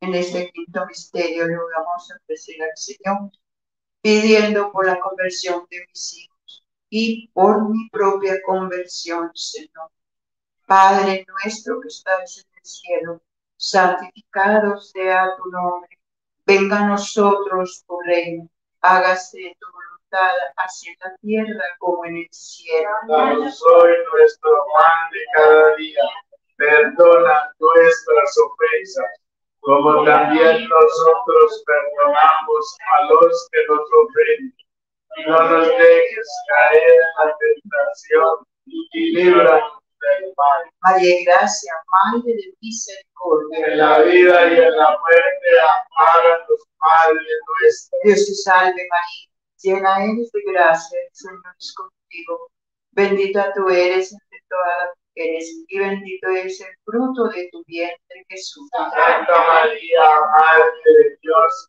En este quinto misterio le vamos a ofrecer al Señor, pidiendo por la conversión de mis hijos y por mi propia conversión, Señor. Padre nuestro que estás en el cielo, santificado sea tu nombre. Venga a nosotros tu reino, hágase tu voluntad, hacia la tierra como en el cielo. Danos hoy nuestro pan de cada día, perdona nuestras ofensas, como también nosotros perdonamos a los que nos ofenden. No nos dejes caer en la tentación, y líbranos del mal. María, gracia, Madre de Misericordia. En la vida y en la muerte, ampáranos, Madre nuestra. Dios te salve, María, llena eres de gracia, el Señor es contigo. Bendita tú eres entre todas las mujeres, y bendito es el fruto de tu vientre, Jesús. Santa María, Madre de Dios,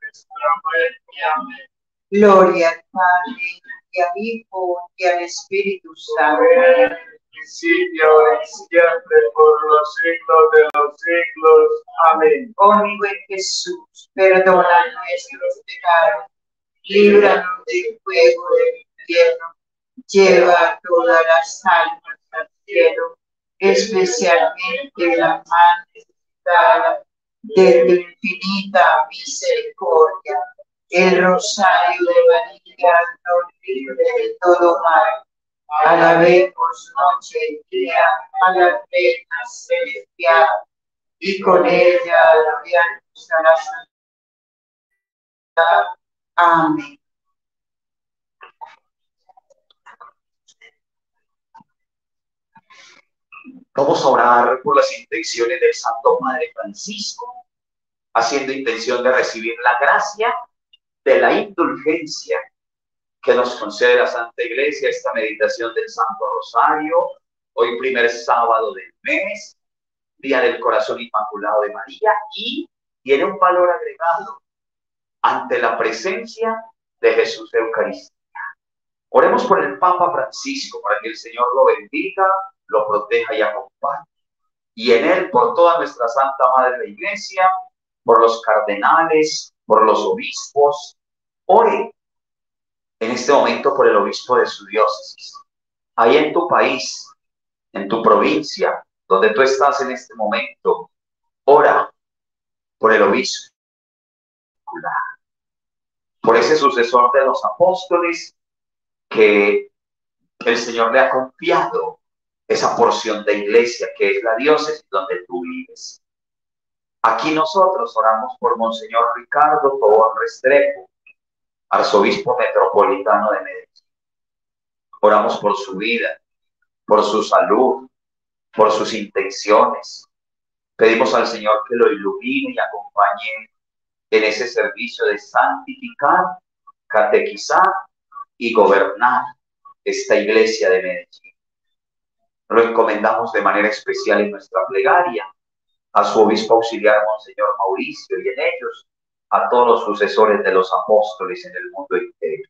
nuestra muerte. Amén. Gloria al Padre, y al Hijo, y al Espíritu Santo. En el principio y siempre, por los siglos de los siglos. Amén. Oh mi buen Jesús, perdona nuestros pecados, líbranos del fuego del infierno, lleva a todas las almas al cielo, especialmente las más necesitadas de tu infinita misericordia. El rosario de María nos libre de todo mal. Alabemos noche y día a la reina celestial, y con ella alabemos a la santidad. Amén. Vamos a orar por las intenciones del Santo Padre Francisco, haciendo intención de recibir la gracia de la indulgencia que nos concede la Santa Iglesia, esta meditación del Santo Rosario, hoy primer sábado del mes, Día del Corazón Inmaculado de María, y tiene un valor agregado ante la presencia de Jesús de Eucaristía. Oremos por el Papa Francisco, para que el Señor lo bendiga, lo proteja y acompañe. Y en él, por toda nuestra Santa Madre de Iglesia, por los cardenales, por los obispos. Ore en este momento por el obispo de su diócesis. Ahí en tu país, en tu provincia, donde tú estás en este momento, ora por el obispo, por ese sucesor de los apóstoles que el Señor le ha confiado esa porción de iglesia que es la diócesis donde tú vives. Aquí nosotros oramos por Monseñor Ricardo Tobar Restrepo, arzobispo metropolitano de Medellín. Oramos por su vida, por su salud, por sus intenciones. Pedimos al Señor que lo ilumine y acompañe en ese servicio de santificar, catequizar y gobernar esta iglesia de Medellín. Lo encomendamos de manera especial en nuestra plegaria a su obispo auxiliar, Monseñor Mauricio, y en ellos a todos los sucesores de los apóstoles en el mundo entero.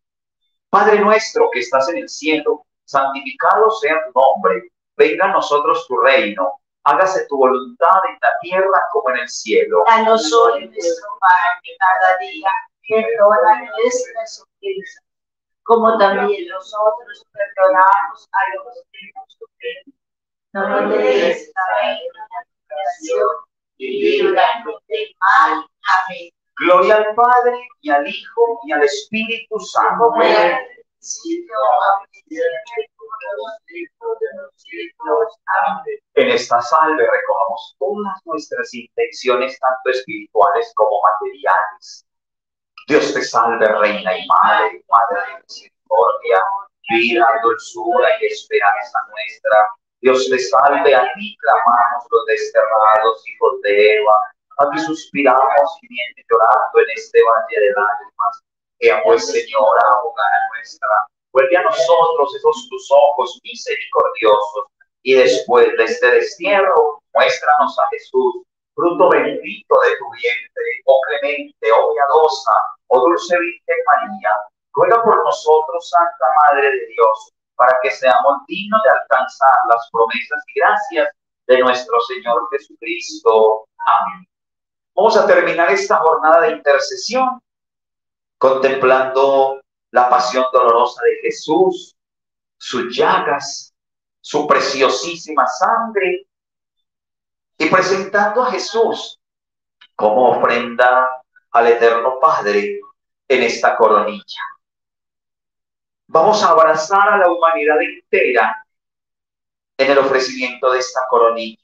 Padre nuestro que estás en el cielo, santificado sea tu nombre, venga a nosotros tu reino, hágase tu voluntad en la tierra como en el cielo. Danos hoy nuestro pan de cada día, perdona nuestras ofensas, como también nosotros perdonamos a los que nos ofenden. No nos dejes caer en la tentación y líbranos del mal. Amén. Gloria al Padre, y al Hijo, y al Espíritu Santo. Amén. En esta salve recogemos todas nuestras intenciones, tanto espirituales como materiales. Dios te salve, Reina y Madre, Madre de misericordia, vida, dulzura y esperanza nuestra. Dios te salve, a ti clamamos los desterrados hijos de Eva. Padre, suspiramos gimiendo y llorando en este valle de lágrimas. Ea pues, Señora, abogada nuestra, vuelve a nosotros esos tus ojos misericordiosos, y después de este destierro, muéstranos a Jesús, fruto bendito de tu vientre, oh clemente, oh piadosa, oh dulce Virgen María, ruega por nosotros, Santa Madre de Dios, para que seamos dignos de alcanzar las promesas y gracias de nuestro Señor Jesucristo. Amén. Vamos a terminar esta jornada de intercesión contemplando la pasión dolorosa de Jesús, sus llagas, su preciosísima sangre, y presentando a Jesús como ofrenda al Eterno Padre en esta coronilla. Vamos a abrazar a la humanidad entera en el ofrecimiento de esta coronilla.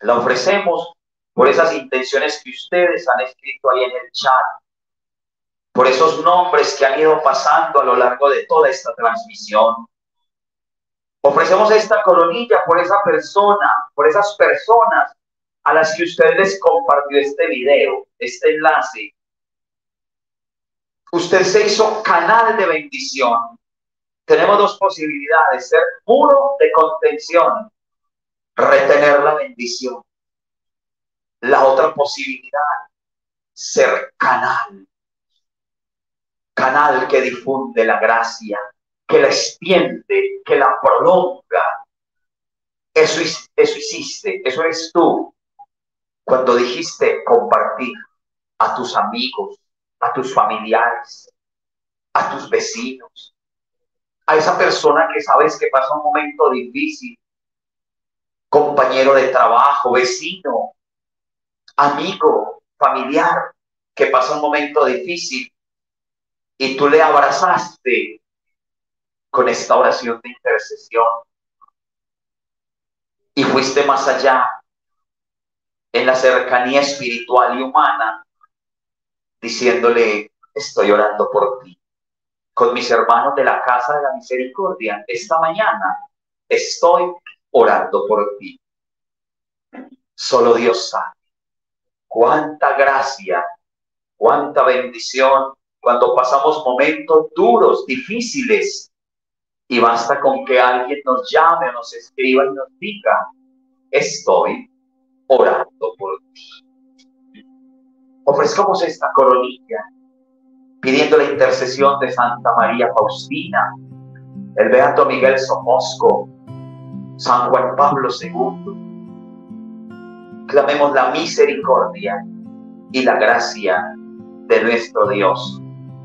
La ofrecemos por esas intenciones que ustedes han escrito ahí en el chat, por esos nombres que han ido pasando a lo largo de toda esta transmisión. Ofrecemos esta coronilla por esa persona, por esas personas a las que usted les compartió este video, este enlace. Usted se hizo canal de bendición. Tenemos dos posibilidades: ser muro de contención, retener la bendición. La otra posibilidad, ser canal. Canal que difunde la gracia, que la extiende, que la prolonga. Eso hiciste, eso eres tú. Cuando dijiste compartir a tus amigos, a tus familiares, a tus vecinos, a esa persona que sabes que pasa un momento difícil, compañero de trabajo, vecino, amigo, familiar, que pasa un momento difícil, y tú le abrazaste con esta oración de intercesión y fuiste más allá en la cercanía espiritual y humana, diciéndole: estoy orando por ti. Con mis hermanos de la Casa de la Misericordia, esta mañana estoy orando por ti. Solo Dios sabe cuánta gracia, cuánta bendición cuando pasamos momentos duros, difíciles, y basta con que alguien nos llame, nos escriba y nos diga: estoy orando por ti. Ofrezcamos esta coronilla pidiendo la intercesión de Santa María Faustina, el Beato Miguel Sopocko, San Juan Pablo II. Clamemos la misericordia y la gracia de nuestro Dios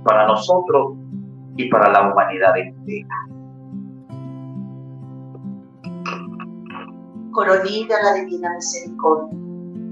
para nosotros y para la humanidad entera. Coronilla de la Divina Misericordia.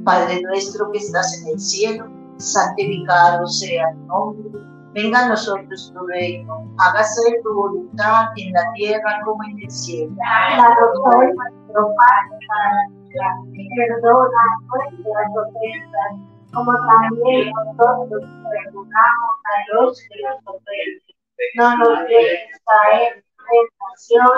Padre nuestro que estás en el cielo, santificado sea tu nombre, venga a nosotros tu reino, hágase tu voluntad en la tierra como en el cielo. Danos hoy nuestro pan de cada día, y perdona nuestras ofensas, como también nosotros perdonamos a los que nos ofenden. No nos dejes caer en tentación,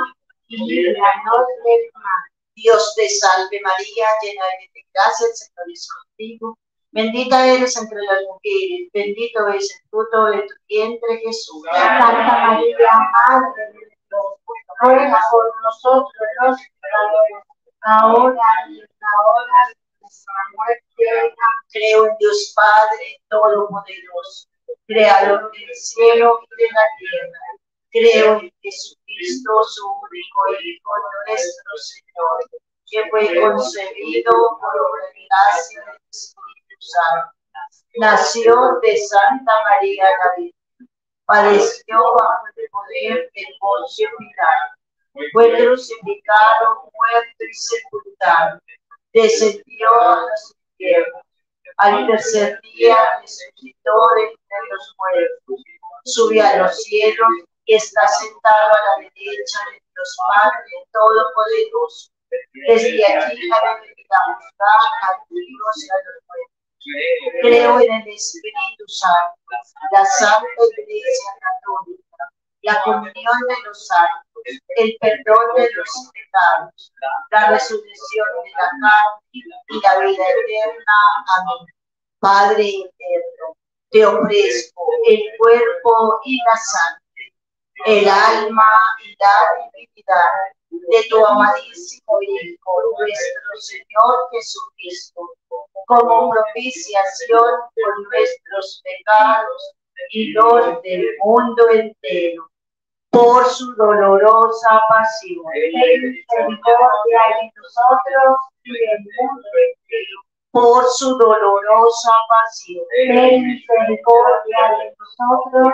y líbranos del mal. Dios te salve María, llena de gracia, el Señor es contigo. Bendita eres entre las mujeres, bendito es el fruto de tu vientre, Jesús. Santa María, Madre de Dios, ruega por nosotros los pecadores, ahora y en la hora de nuestra muerte. Creo en Dios Padre Todopoderoso, Creador del cielo y de la tierra. Creo en Jesucristo, su único Hijo, nuestro Señor, que fue concebido por obra y gracia del Espíritu Santo. Nació de Santa María la Virgen, padeció bajo el poder de Poncio Pilato, fue crucificado, muerto y sepultado, descendió a los infiernos, al tercer día resucitó de entre los muertos, subió a los cielos y está sentado a la derecha de Dios Padre Todopoderoso. Desde aquí para venir a buscar a tu Hijo y a los muertos. Creo en el Espíritu Santo, la Santa Iglesia Católica, la comunión de los santos, el perdón de los pecados, la resurrección de la carne y la vida eterna. Amén. Padre eterno, te ofrezco el cuerpo y la sangre, el alma y la divinidad de tu amadísimo Hijo, nuestro Señor Jesucristo, como propiciación por nuestros pecados y los del mundo entero. Por su dolorosa pasión, ten misericordia de nosotros y del mundo entero. Por su dolorosa pasión, ten misericordia de nosotros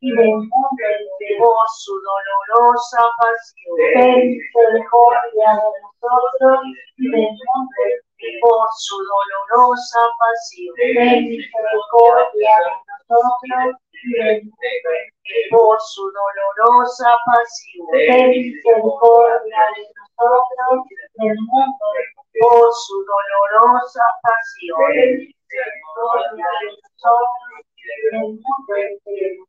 y del mundo entero. Por su dolorosa pasión, ten misericordia de nosotros y del mundo entero. Por su dolorosa pasión, ten misericordia de nosotros y del mundo entero. Por su dolorosa pasión, ten misericordia de nosotros y del mundo entero. Por su dolorosa pasión, ten misericordia de nosotros y del mundo entero.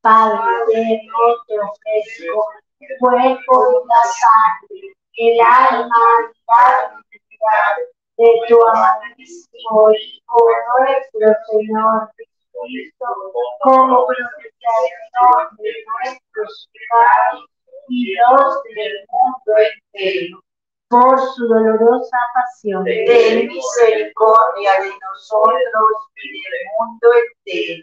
Padre eterno, te ofrezco el cuerpo y la sangre, el alma y la divinidad de tu amadísimo Hijo, nuestro Señor Jesucristo, como propiciación de nuestros pecados y los del mundo entero. Por su dolorosa pasión, ten misericordia de nosotros y del mundo entero.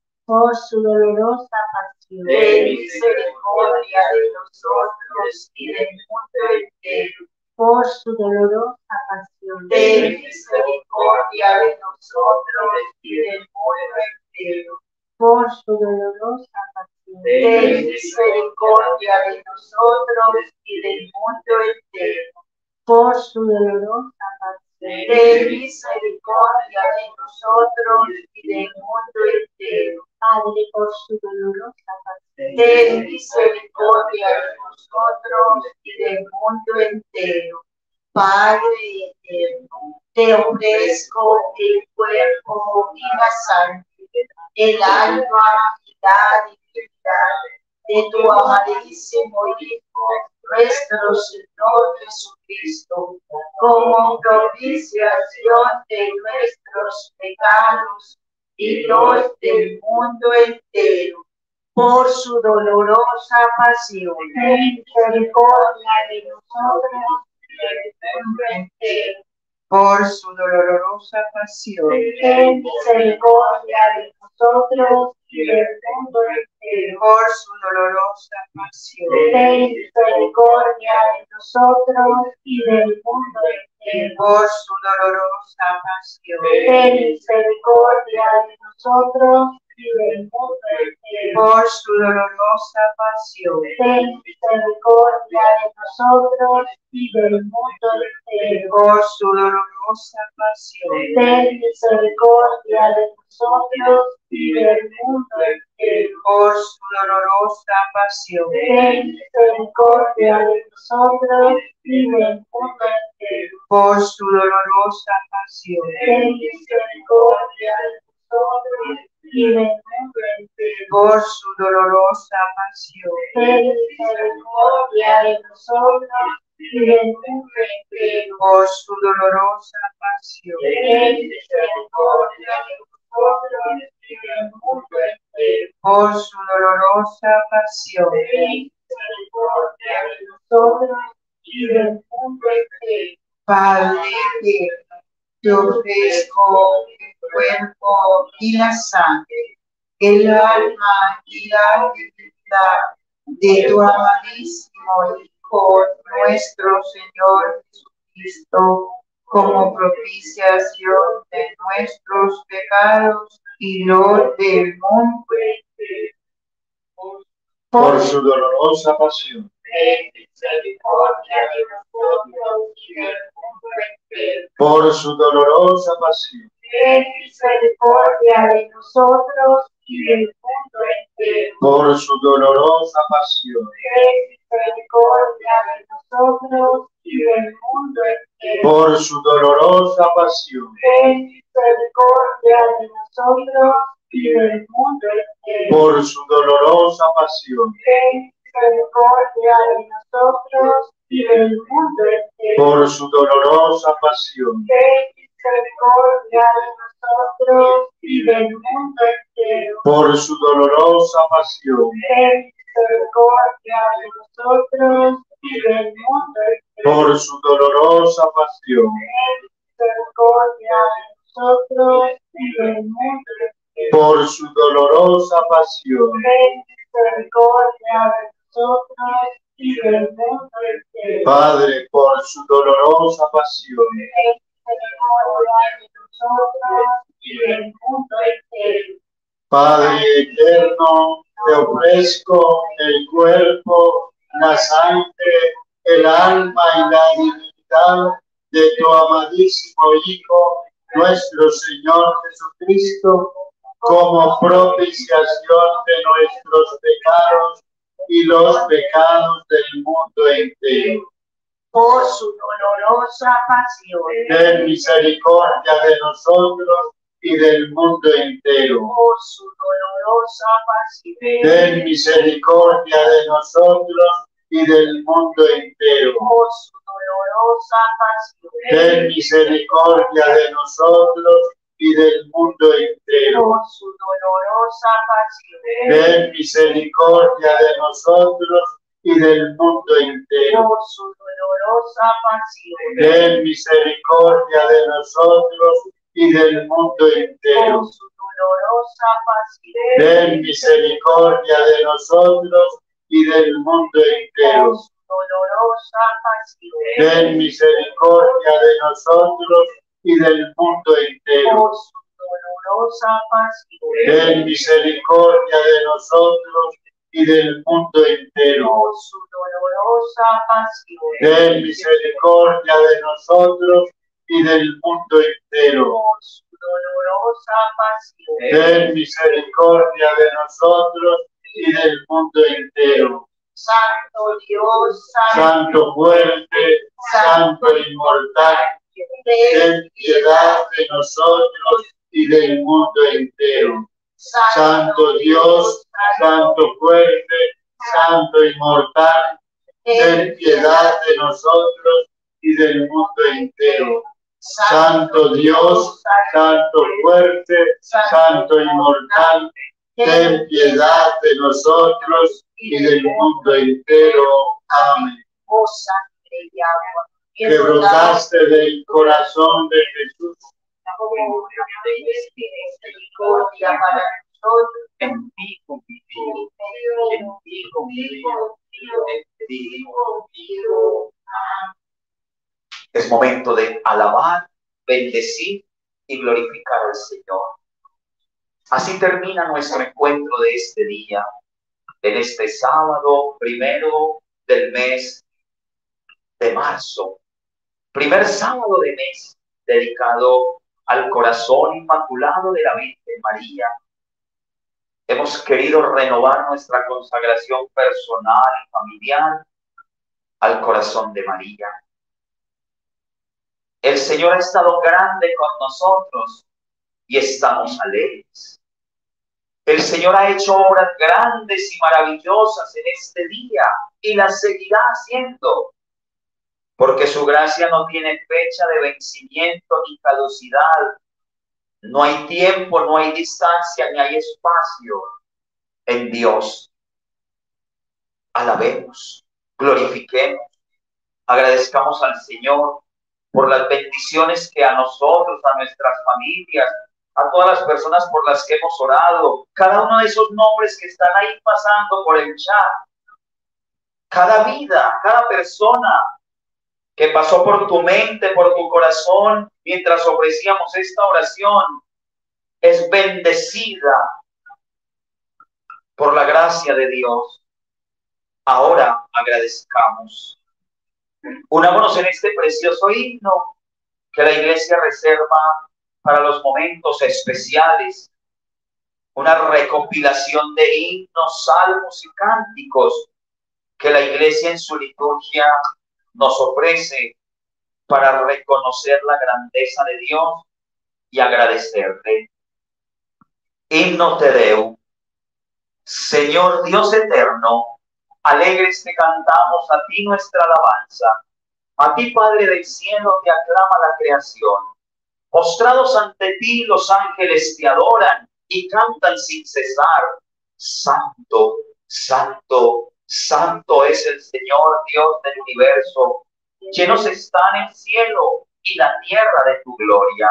Por su dolorosa pasión, ten misericordia de nosotros y del mundo entero. Por su dolorosa pasión, ten misericordia de nosotros y del mundo entero. Por su dolorosa pasión, ten misericordia de nosotros y del mundo entero. Por su dolorosa pasión, ten misericordia de nosotros y del mundo entero. Padre, por su dolorosa pasión, ten misericordia de nosotros y del mundo entero. Padre eterno, te ofrezco el cuerpo y la sangre, el alma y la divinidad de tu amadísimo Hijo, nuestro Señor Jesucristo, como propiciación de nuestros pecados y los del mundo entero. Por su dolorosa pasión, ten misericordia de nosotros y del mundo entero. Por su dolorosa pasión, ten misericordia de nosotros y del mundo entero. Por su dolorosa pasión, ten misericordia de nosotros y del mundo entero. Por su dolorosa pasión, ten misericordia de nosotros y del mundo entero. Por su dolorosa pasión, ten misericordia de nosotros y del mundo entero. Por su dolorosa pasión, ten misericordia de nosotros y del mundo entero. Por su dolorosa pasión, ten misericordia de nosotros y del mundo entero. Por su dolorosa pasión, ten misericordia de nosotros y del mundo entero. Por su dolorosa pasión, ten misericordia de nosotros y del mundo entero. Por su dolorosa pasión, ten misericordia de nosotros y del mundo entero. Por su dolorosa pasión, ten misericordia de nosotros y del mundo entero. Padre eterno, te ofrezco el cuerpo y la sangre, el alma y la divinidad de tu amadísimo Hijo, nuestro Señor Jesucristo, como propiciación de nuestros pecados y los del mundo. Por su dolorosa pasión, por su dolorosa pasión, ten misericordia de nosotros y del mundo entero. Por su dolorosa pasión, ten misericordia de nosotros y del mundo entero. Por su dolorosa pasión, ten misericordia de nosotros y del mundo entero. Por su dolorosa pasión, ten misericordia de nosotros y del mundo entero. Por su dolorosa pasión, ten misericordia de nosotros y del mundo entero. Por su dolorosa pasión, ten misericordia de nosotros y del mundo entero. Por su dolorosa pasión, ten misericordia de nosotros y del mundo entero. Por su dolorosa pasión, ten misericordia de nosotros y del mundo entero. Padre, por su dolorosa pasión, ten misericordia de nosotros y del mundo entero. Padre eterno, te ofrezco el cuerpo, la sangre, el alma y la divinidad de tu amadísimo Hijo, nuestro Señor Jesucristo, como propiciación de nuestros pecados y los pecados del mundo entero. Por su dolorosa pasión, ten misericordia de nosotros y del mundo entero. Por su dolorosa pasión, ten misericordia de nosotros y del mundo entero. Por su dolorosa pasión, ten misericordia de nosotros y del mundo entero. Por su dolorosa pasión, ten misericordia de nosotros y del mundo entero. Por su dolorosa pasión, ten misericordia de nosotros y del mundo entero. Por su dolorosa pasión, ten misericordia de nosotros y del mundo entero. Por su dolorosa pasión, ten misericordia de nosotros y del mundo entero. Por su dolorosa pasión, ten misericordia de nosotros y del mundo entero. Por su dolorosa pasión, ten misericordia de nosotros y del mundo entero. Por su dolorosa pasión, ten misericordia de nosotros y del mundo entero. Santo Dios, Santo fuerte, Santo inmortal, ten piedad de nosotros y del mundo entero. Santo Dios, Santo fuerte, Santo inmortal, ten piedad de nosotros y del mundo entero. Santo Dios, Santo fuerte, Santo inmortal, ten piedad de nosotros y del mundo entero. Amén. Oh sangre y agua que brotaste del corazón de Jesús, misericordia para nosotros. En ti confío, en ti confío, en ti confío. Es momento de alabar, bendecir y glorificar al Señor. Así termina nuestro encuentro de este día, en este sábado primero del mes de marzo. Primer sábado de mes dedicado al corazón inmaculado de la Virgen María. Hemos querido renovar nuestra consagración personal y familiar al corazón de María. El Señor ha estado grande con nosotros y estamos alegres. El Señor ha hecho obras grandes y maravillosas en este día y las seguirá haciendo, porque su gracia no tiene fecha de vencimiento ni caducidad. No hay tiempo, no hay distancia, ni hay espacio en Dios. Alabemos, glorifiquemos, agradezcamos al Señor por las bendiciones que a nosotros, a nuestras familias, a todas las personas por las que hemos orado, cada uno de esos nombres que están ahí pasando por el chat, cada vida, cada persona que pasó por tu mente, por tu corazón, mientras ofrecíamos esta oración, es bendecida por la gracia de Dios. Ahora agradezcamos. Unámonos en este precioso himno que la Iglesia reserva para los momentos especiales, una recopilación de himnos, salmos y cánticos que la Iglesia en su liturgia nos ofrece para reconocer la grandeza de Dios y agradecerle. Himno Te Deum. Señor Dios eterno, alegres te cantamos a ti nuestra alabanza, a ti Padre del cielo que aclama la creación. Postrados ante ti los ángeles te adoran y cantan sin cesar. Santo, santo, santo es el Señor Dios del universo, llenos están el cielo y la tierra de tu gloria.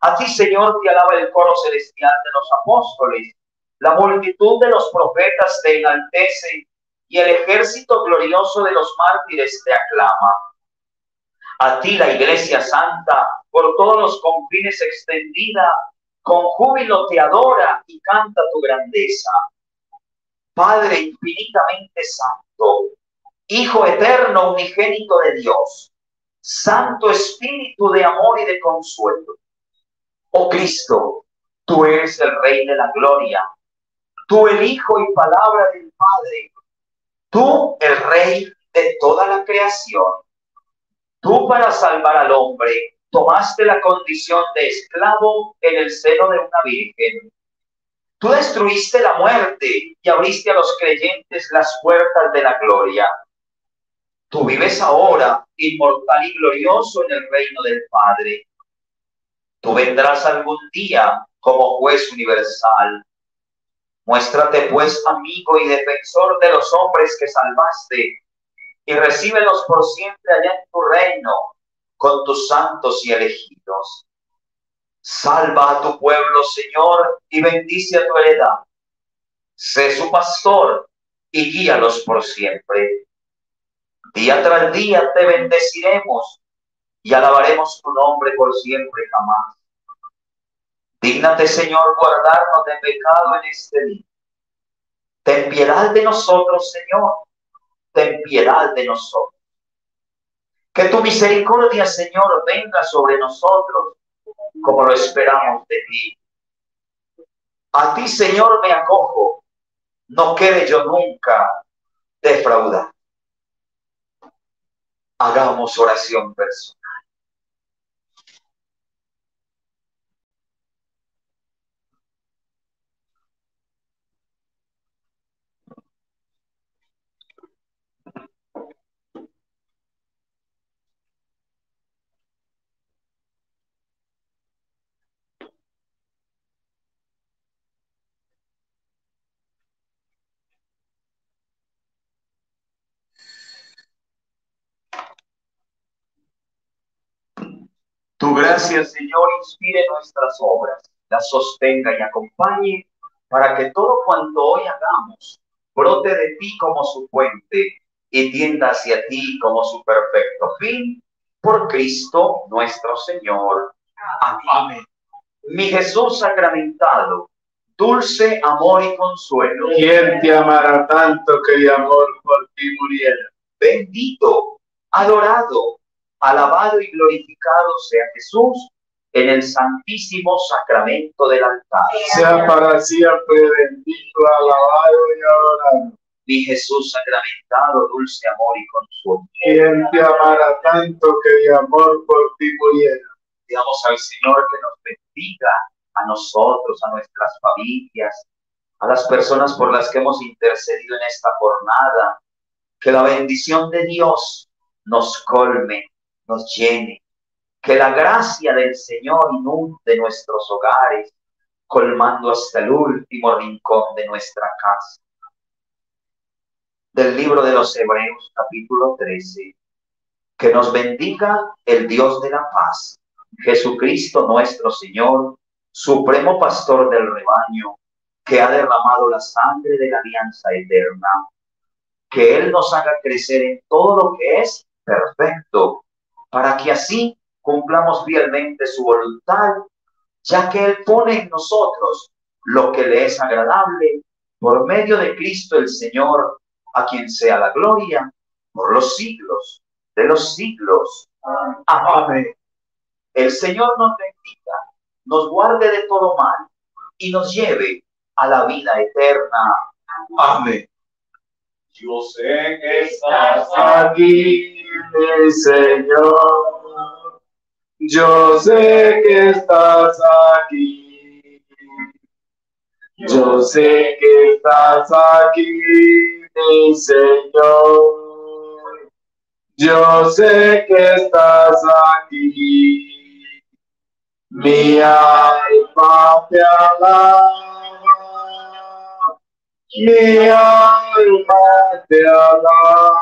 A ti, Señor, te alaba el coro celestial de los apóstoles, la multitud de los profetas te enaltece y el ejército glorioso de los mártires te aclama. A ti la Iglesia Santa, por todos los confines extendida, con júbilo te adora y canta tu grandeza. Padre infinitamente santo, Hijo eterno unigénito de Dios, Santo Espíritu de amor y de consuelo. Oh Cristo, tú eres el Rey de la gloria, tú el Hijo y Palabra del Padre, tú el Rey de toda la creación. Tú para salvar al hombre tomaste la condición de esclavo en el seno de una virgen. Tú destruiste la muerte y abriste a los creyentes las puertas de la gloria. Tú vives ahora, inmortal y glorioso en el reino del Padre. Tú vendrás algún día como juez universal. Muéstrate pues amigo y defensor de los hombres que salvaste y recíbelos por siempre allá en tu reino con tus santos y elegidos. Salva a tu pueblo, Señor, y bendice a tu heredad. Sé su pastor y guíalos por siempre. Día tras día te bendeciremos y alabaremos tu nombre por siempre jamás. Dígnate, Señor, guardarnos de pecado en este día. Ten piedad de nosotros, Señor. Ten piedad de nosotros. Que tu misericordia, Señor, venga sobre nosotros como lo esperamos de ti. A ti, Señor, me acojo. No quede yo nunca defraudado. Hagamos oración personal. Tu gracia, Señor, inspire nuestras obras, las sostenga y acompañe para que todo cuanto hoy hagamos brote de ti como su fuente y tienda hacia ti como su perfecto fin. Por Cristo nuestro Señor. Amén. Mi Jesús sacramentado, dulce amor y consuelo. ¿Quién te amará tanto que de amor por ti muriera? Bendito, adorado, alabado y glorificado sea Jesús en el santísimo sacramento del altar. Sea para siempre bendito, alabado y adorado. Mi Jesús sacramentado, dulce amor y consuelo. ¿Quién te amará tanto que de amor por ti muriera? Digamos al Señor que nos bendiga a nosotros, a nuestras familias, a las personas por las que hemos intercedido en esta jornada. Que la bendición de Dios nos colme, nos llene, que la gracia del Señor inunde nuestros hogares, colmando hasta el último rincón de nuestra casa. Del libro de los Hebreos, capítulo 13. que nos bendiga el Dios de la paz, Jesucristo nuestro Señor, supremo pastor del rebaño, que ha derramado la sangre de la alianza eterna, que Él nos haga crecer en todo lo que es perfecto, para que así cumplamos fielmente su voluntad, ya que Él pone en nosotros lo que le es agradable, por medio de Cristo el Señor, a quien sea la gloria, por los siglos de los siglos. Amén. El Señor nos bendiga, nos guarde de todo mal, y nos lleve a la vida eterna. Amén. Yo sé que estás aquí, mi Señor. Yo sé que estás aquí. Yo sé que estás aquí, mi Señor. Yo sé que estás aquí. Mi alma te alaba. Mi alma te alaba.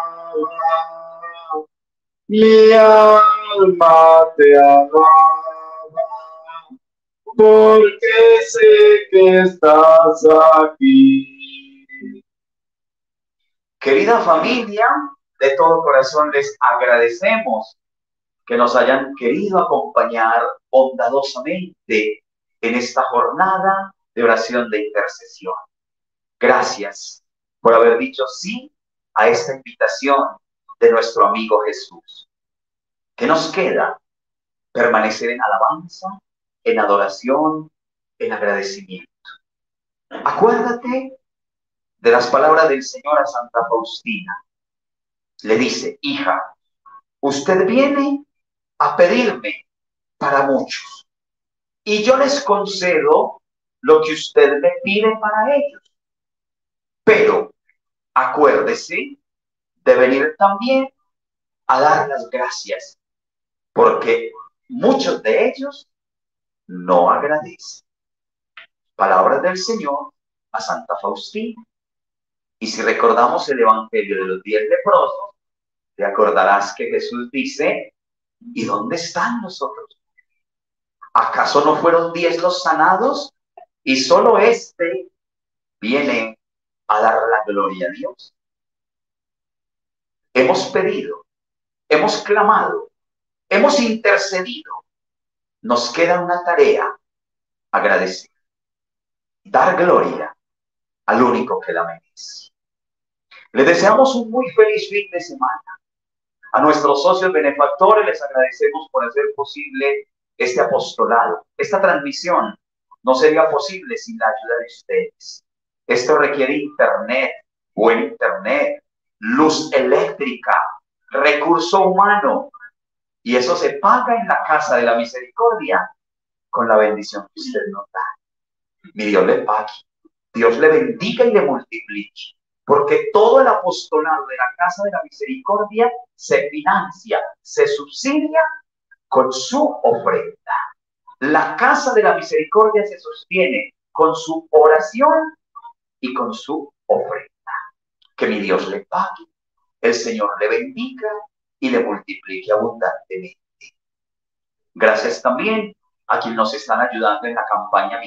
Mi alma te alaba, porque sé que estás aquí. Querida familia, de todo corazón les agradecemos que nos hayan querido acompañar bondadosamente en esta jornada de oración de intercesión. Gracias por haber dicho sí a esta invitación de nuestro amigo Jesús. ¿Qué nos queda? Permanecer en alabanza, en adoración, en agradecimiento. Acuérdate de las palabras del Señor a Santa Faustina. Le dice: hija, usted viene a pedirme para muchos, y yo les concedo lo que usted me pide para ellos. Pero acuérdese de venir también a dar las gracias, porque muchos de ellos no agradecen. Palabras del Señor a Santa Faustina. Y si recordamos el Evangelio de los 10 leprosos, te acordarás que Jesús dice: ¿y dónde están nosotros? ¿Acaso no fueron 10 los sanados? Y solo este viene a dar la gloria a Dios. Hemos pedido, hemos clamado, hemos intercedido. Nos queda una tarea: agradecer, dar gloria al único que la merece. Les deseamos un muy feliz fin de semana. A nuestros socios benefactores les agradecemos por hacer posible este apostolado. Esta transmisión no sería posible sin la ayuda de ustedes. Esto requiere internet, buen internet, luz eléctrica, recurso humano, y eso se paga en la Casa de la Misericordia con la bendición que usted nos da. Mi Dios le pague, Dios le bendiga y le multiplique, porque todo el apostolado de la Casa de la Misericordia se financia, se subsidia con su ofrenda. La Casa de la Misericordia se sostiene con su oración y con su ofrenda. Que mi Dios le pague, el Señor le bendiga y le multiplique abundantemente. Gracias también a quienes nos están ayudando en la campaña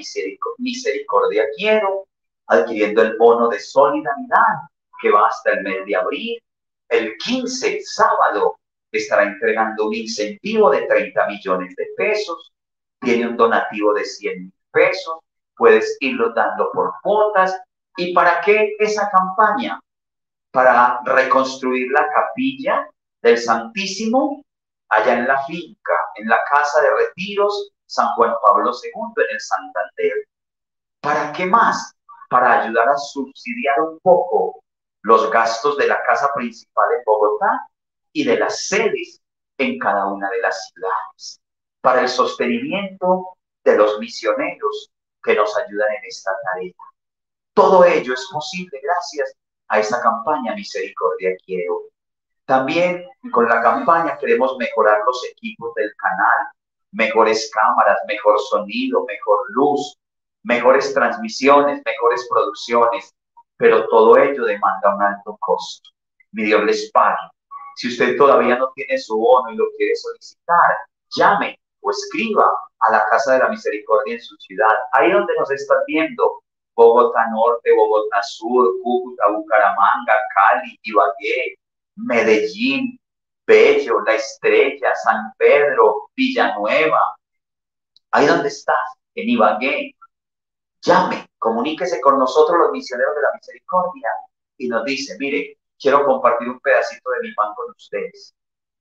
Misericordia Quiero, adquiriendo el bono de solidaridad que va hasta el mes de abril. El 15, sábado, estará entregando un incentivo de 30 millones de pesos. Tiene un donativo de 100 mil pesos. Puedes irlo dando por cuotas. ¿Y para qué esa campaña? Para reconstruir la capilla del Santísimo allá en la finca, en la casa de retiros San Juan Pablo II en el Santander. ¿Para qué más? Para ayudar a subsidiar un poco los gastos de la casa principal en Bogotá y de las sedes en cada una de las ciudades, para el sostenimiento de los misioneros que nos ayudan en esta tarea. Todo ello es posible gracias a esa campaña Misericordia Quiero. También con la campaña queremos mejorar los equipos del canal, mejores cámaras, mejor sonido, mejor luz, mejores transmisiones, mejores producciones, pero todo ello demanda un alto costo. Mi Dios les pague. Si usted todavía no tiene su bono y lo quiere solicitar, llame o escriba a la Casa de la Misericordia en su ciudad, ahí donde nos está viendo, Bogotá Norte, Bogotá Sur, Cúcuta, Bucaramanga, Cali, Ibagué, Medellín, Bello, La Estrella, San Pedro, Villanueva, ahí donde estás, en Ibagué, llame, comuníquese con nosotros los misioneros de la Misericordia y nos dice, mire, quiero compartir un pedacito de mi pan con ustedes.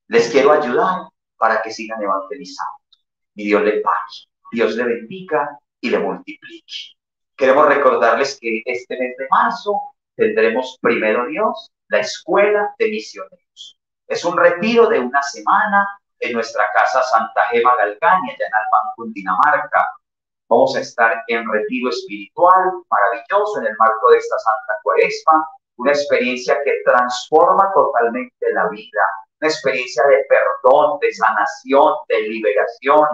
Les quiero ayudar para que sigan evangelizando. Y Dios le pague, Dios le bendiga y le multiplique. Queremos recordarles que este mes de marzo tendremos, primero Dios, la Escuela de Misioneros. Es un retiro de una semana en nuestra casa Santa Gema Galgani, allá en Albán, Cundinamarca. Vamos a estar en retiro espiritual maravilloso en el marco de esta Santa Cuaresma. Una experiencia que transforma totalmente la vida, una experiencia de perdón, de sanación, de liberación,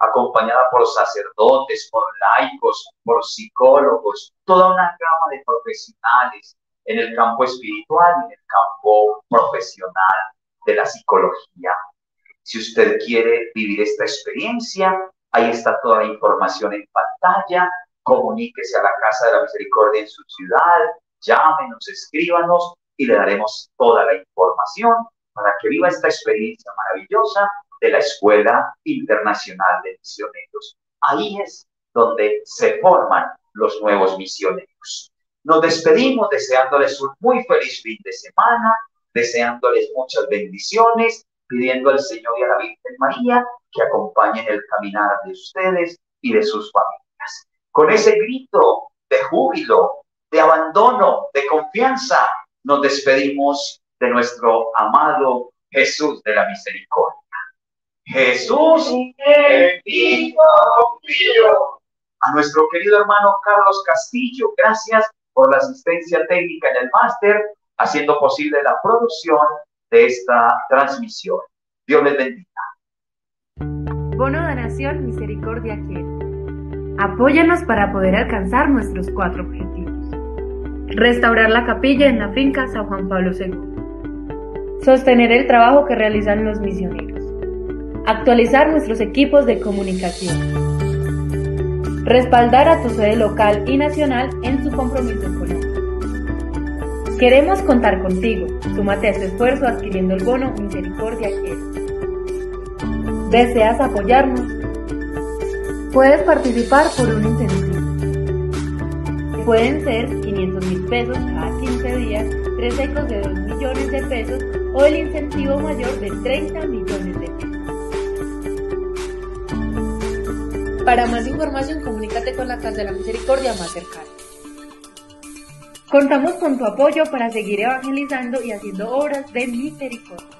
acompañada por sacerdotes, por laicos, por psicólogos, toda una gama de profesionales en el campo espiritual y en el campo profesional de la psicología. Si usted quiere vivir esta experiencia, ahí está toda la información en pantalla, comuníquese a la Casa de la Misericordia en su ciudad, llámenos, escríbanos y le daremos toda la información para que viva esta experiencia maravillosa de la Escuela Internacional de Misioneros. Ahí es donde se forman los nuevos misioneros. Nos despedimos deseándoles un muy feliz fin de semana, deseándoles muchas bendiciones, pidiendo al Señor y a la Virgen María que acompañen el caminar de ustedes y de sus familias. Con ese grito de júbilo, de abandono, de confianza, nos despedimos de nuestro amado Jesús de la Misericordia. Jesús, en ti confío. A nuestro querido hermano Carlos Castillo, gracias por la asistencia técnica en el máster, haciendo posible la producción de esta transmisión. Dios les bendiga. Bono donación Misericordia Quiero. Apóyanos para poder alcanzar nuestros 4 objetivos. Restaurar la capilla en la finca San Juan Pablo II. Sostener el trabajo que realizan los misioneros. Actualizar nuestros equipos de comunicación. Respaldar a tu sede local y nacional en su compromiso económico. Queremos contar contigo. Súmate a este esfuerzo adquiriendo el bono Misericordia Quiero. ¿Deseas apoyarnos? Puedes participar por un incentivo. Pueden ser 500.000 pesos cada 15 días, 3 secos de 2 millones de pesos o el incentivo mayor de 30 millones de pesos. Para más información, comunícate con la Casa de la Misericordia más cercana. Contamos con tu apoyo para seguir evangelizando y haciendo obras de misericordia.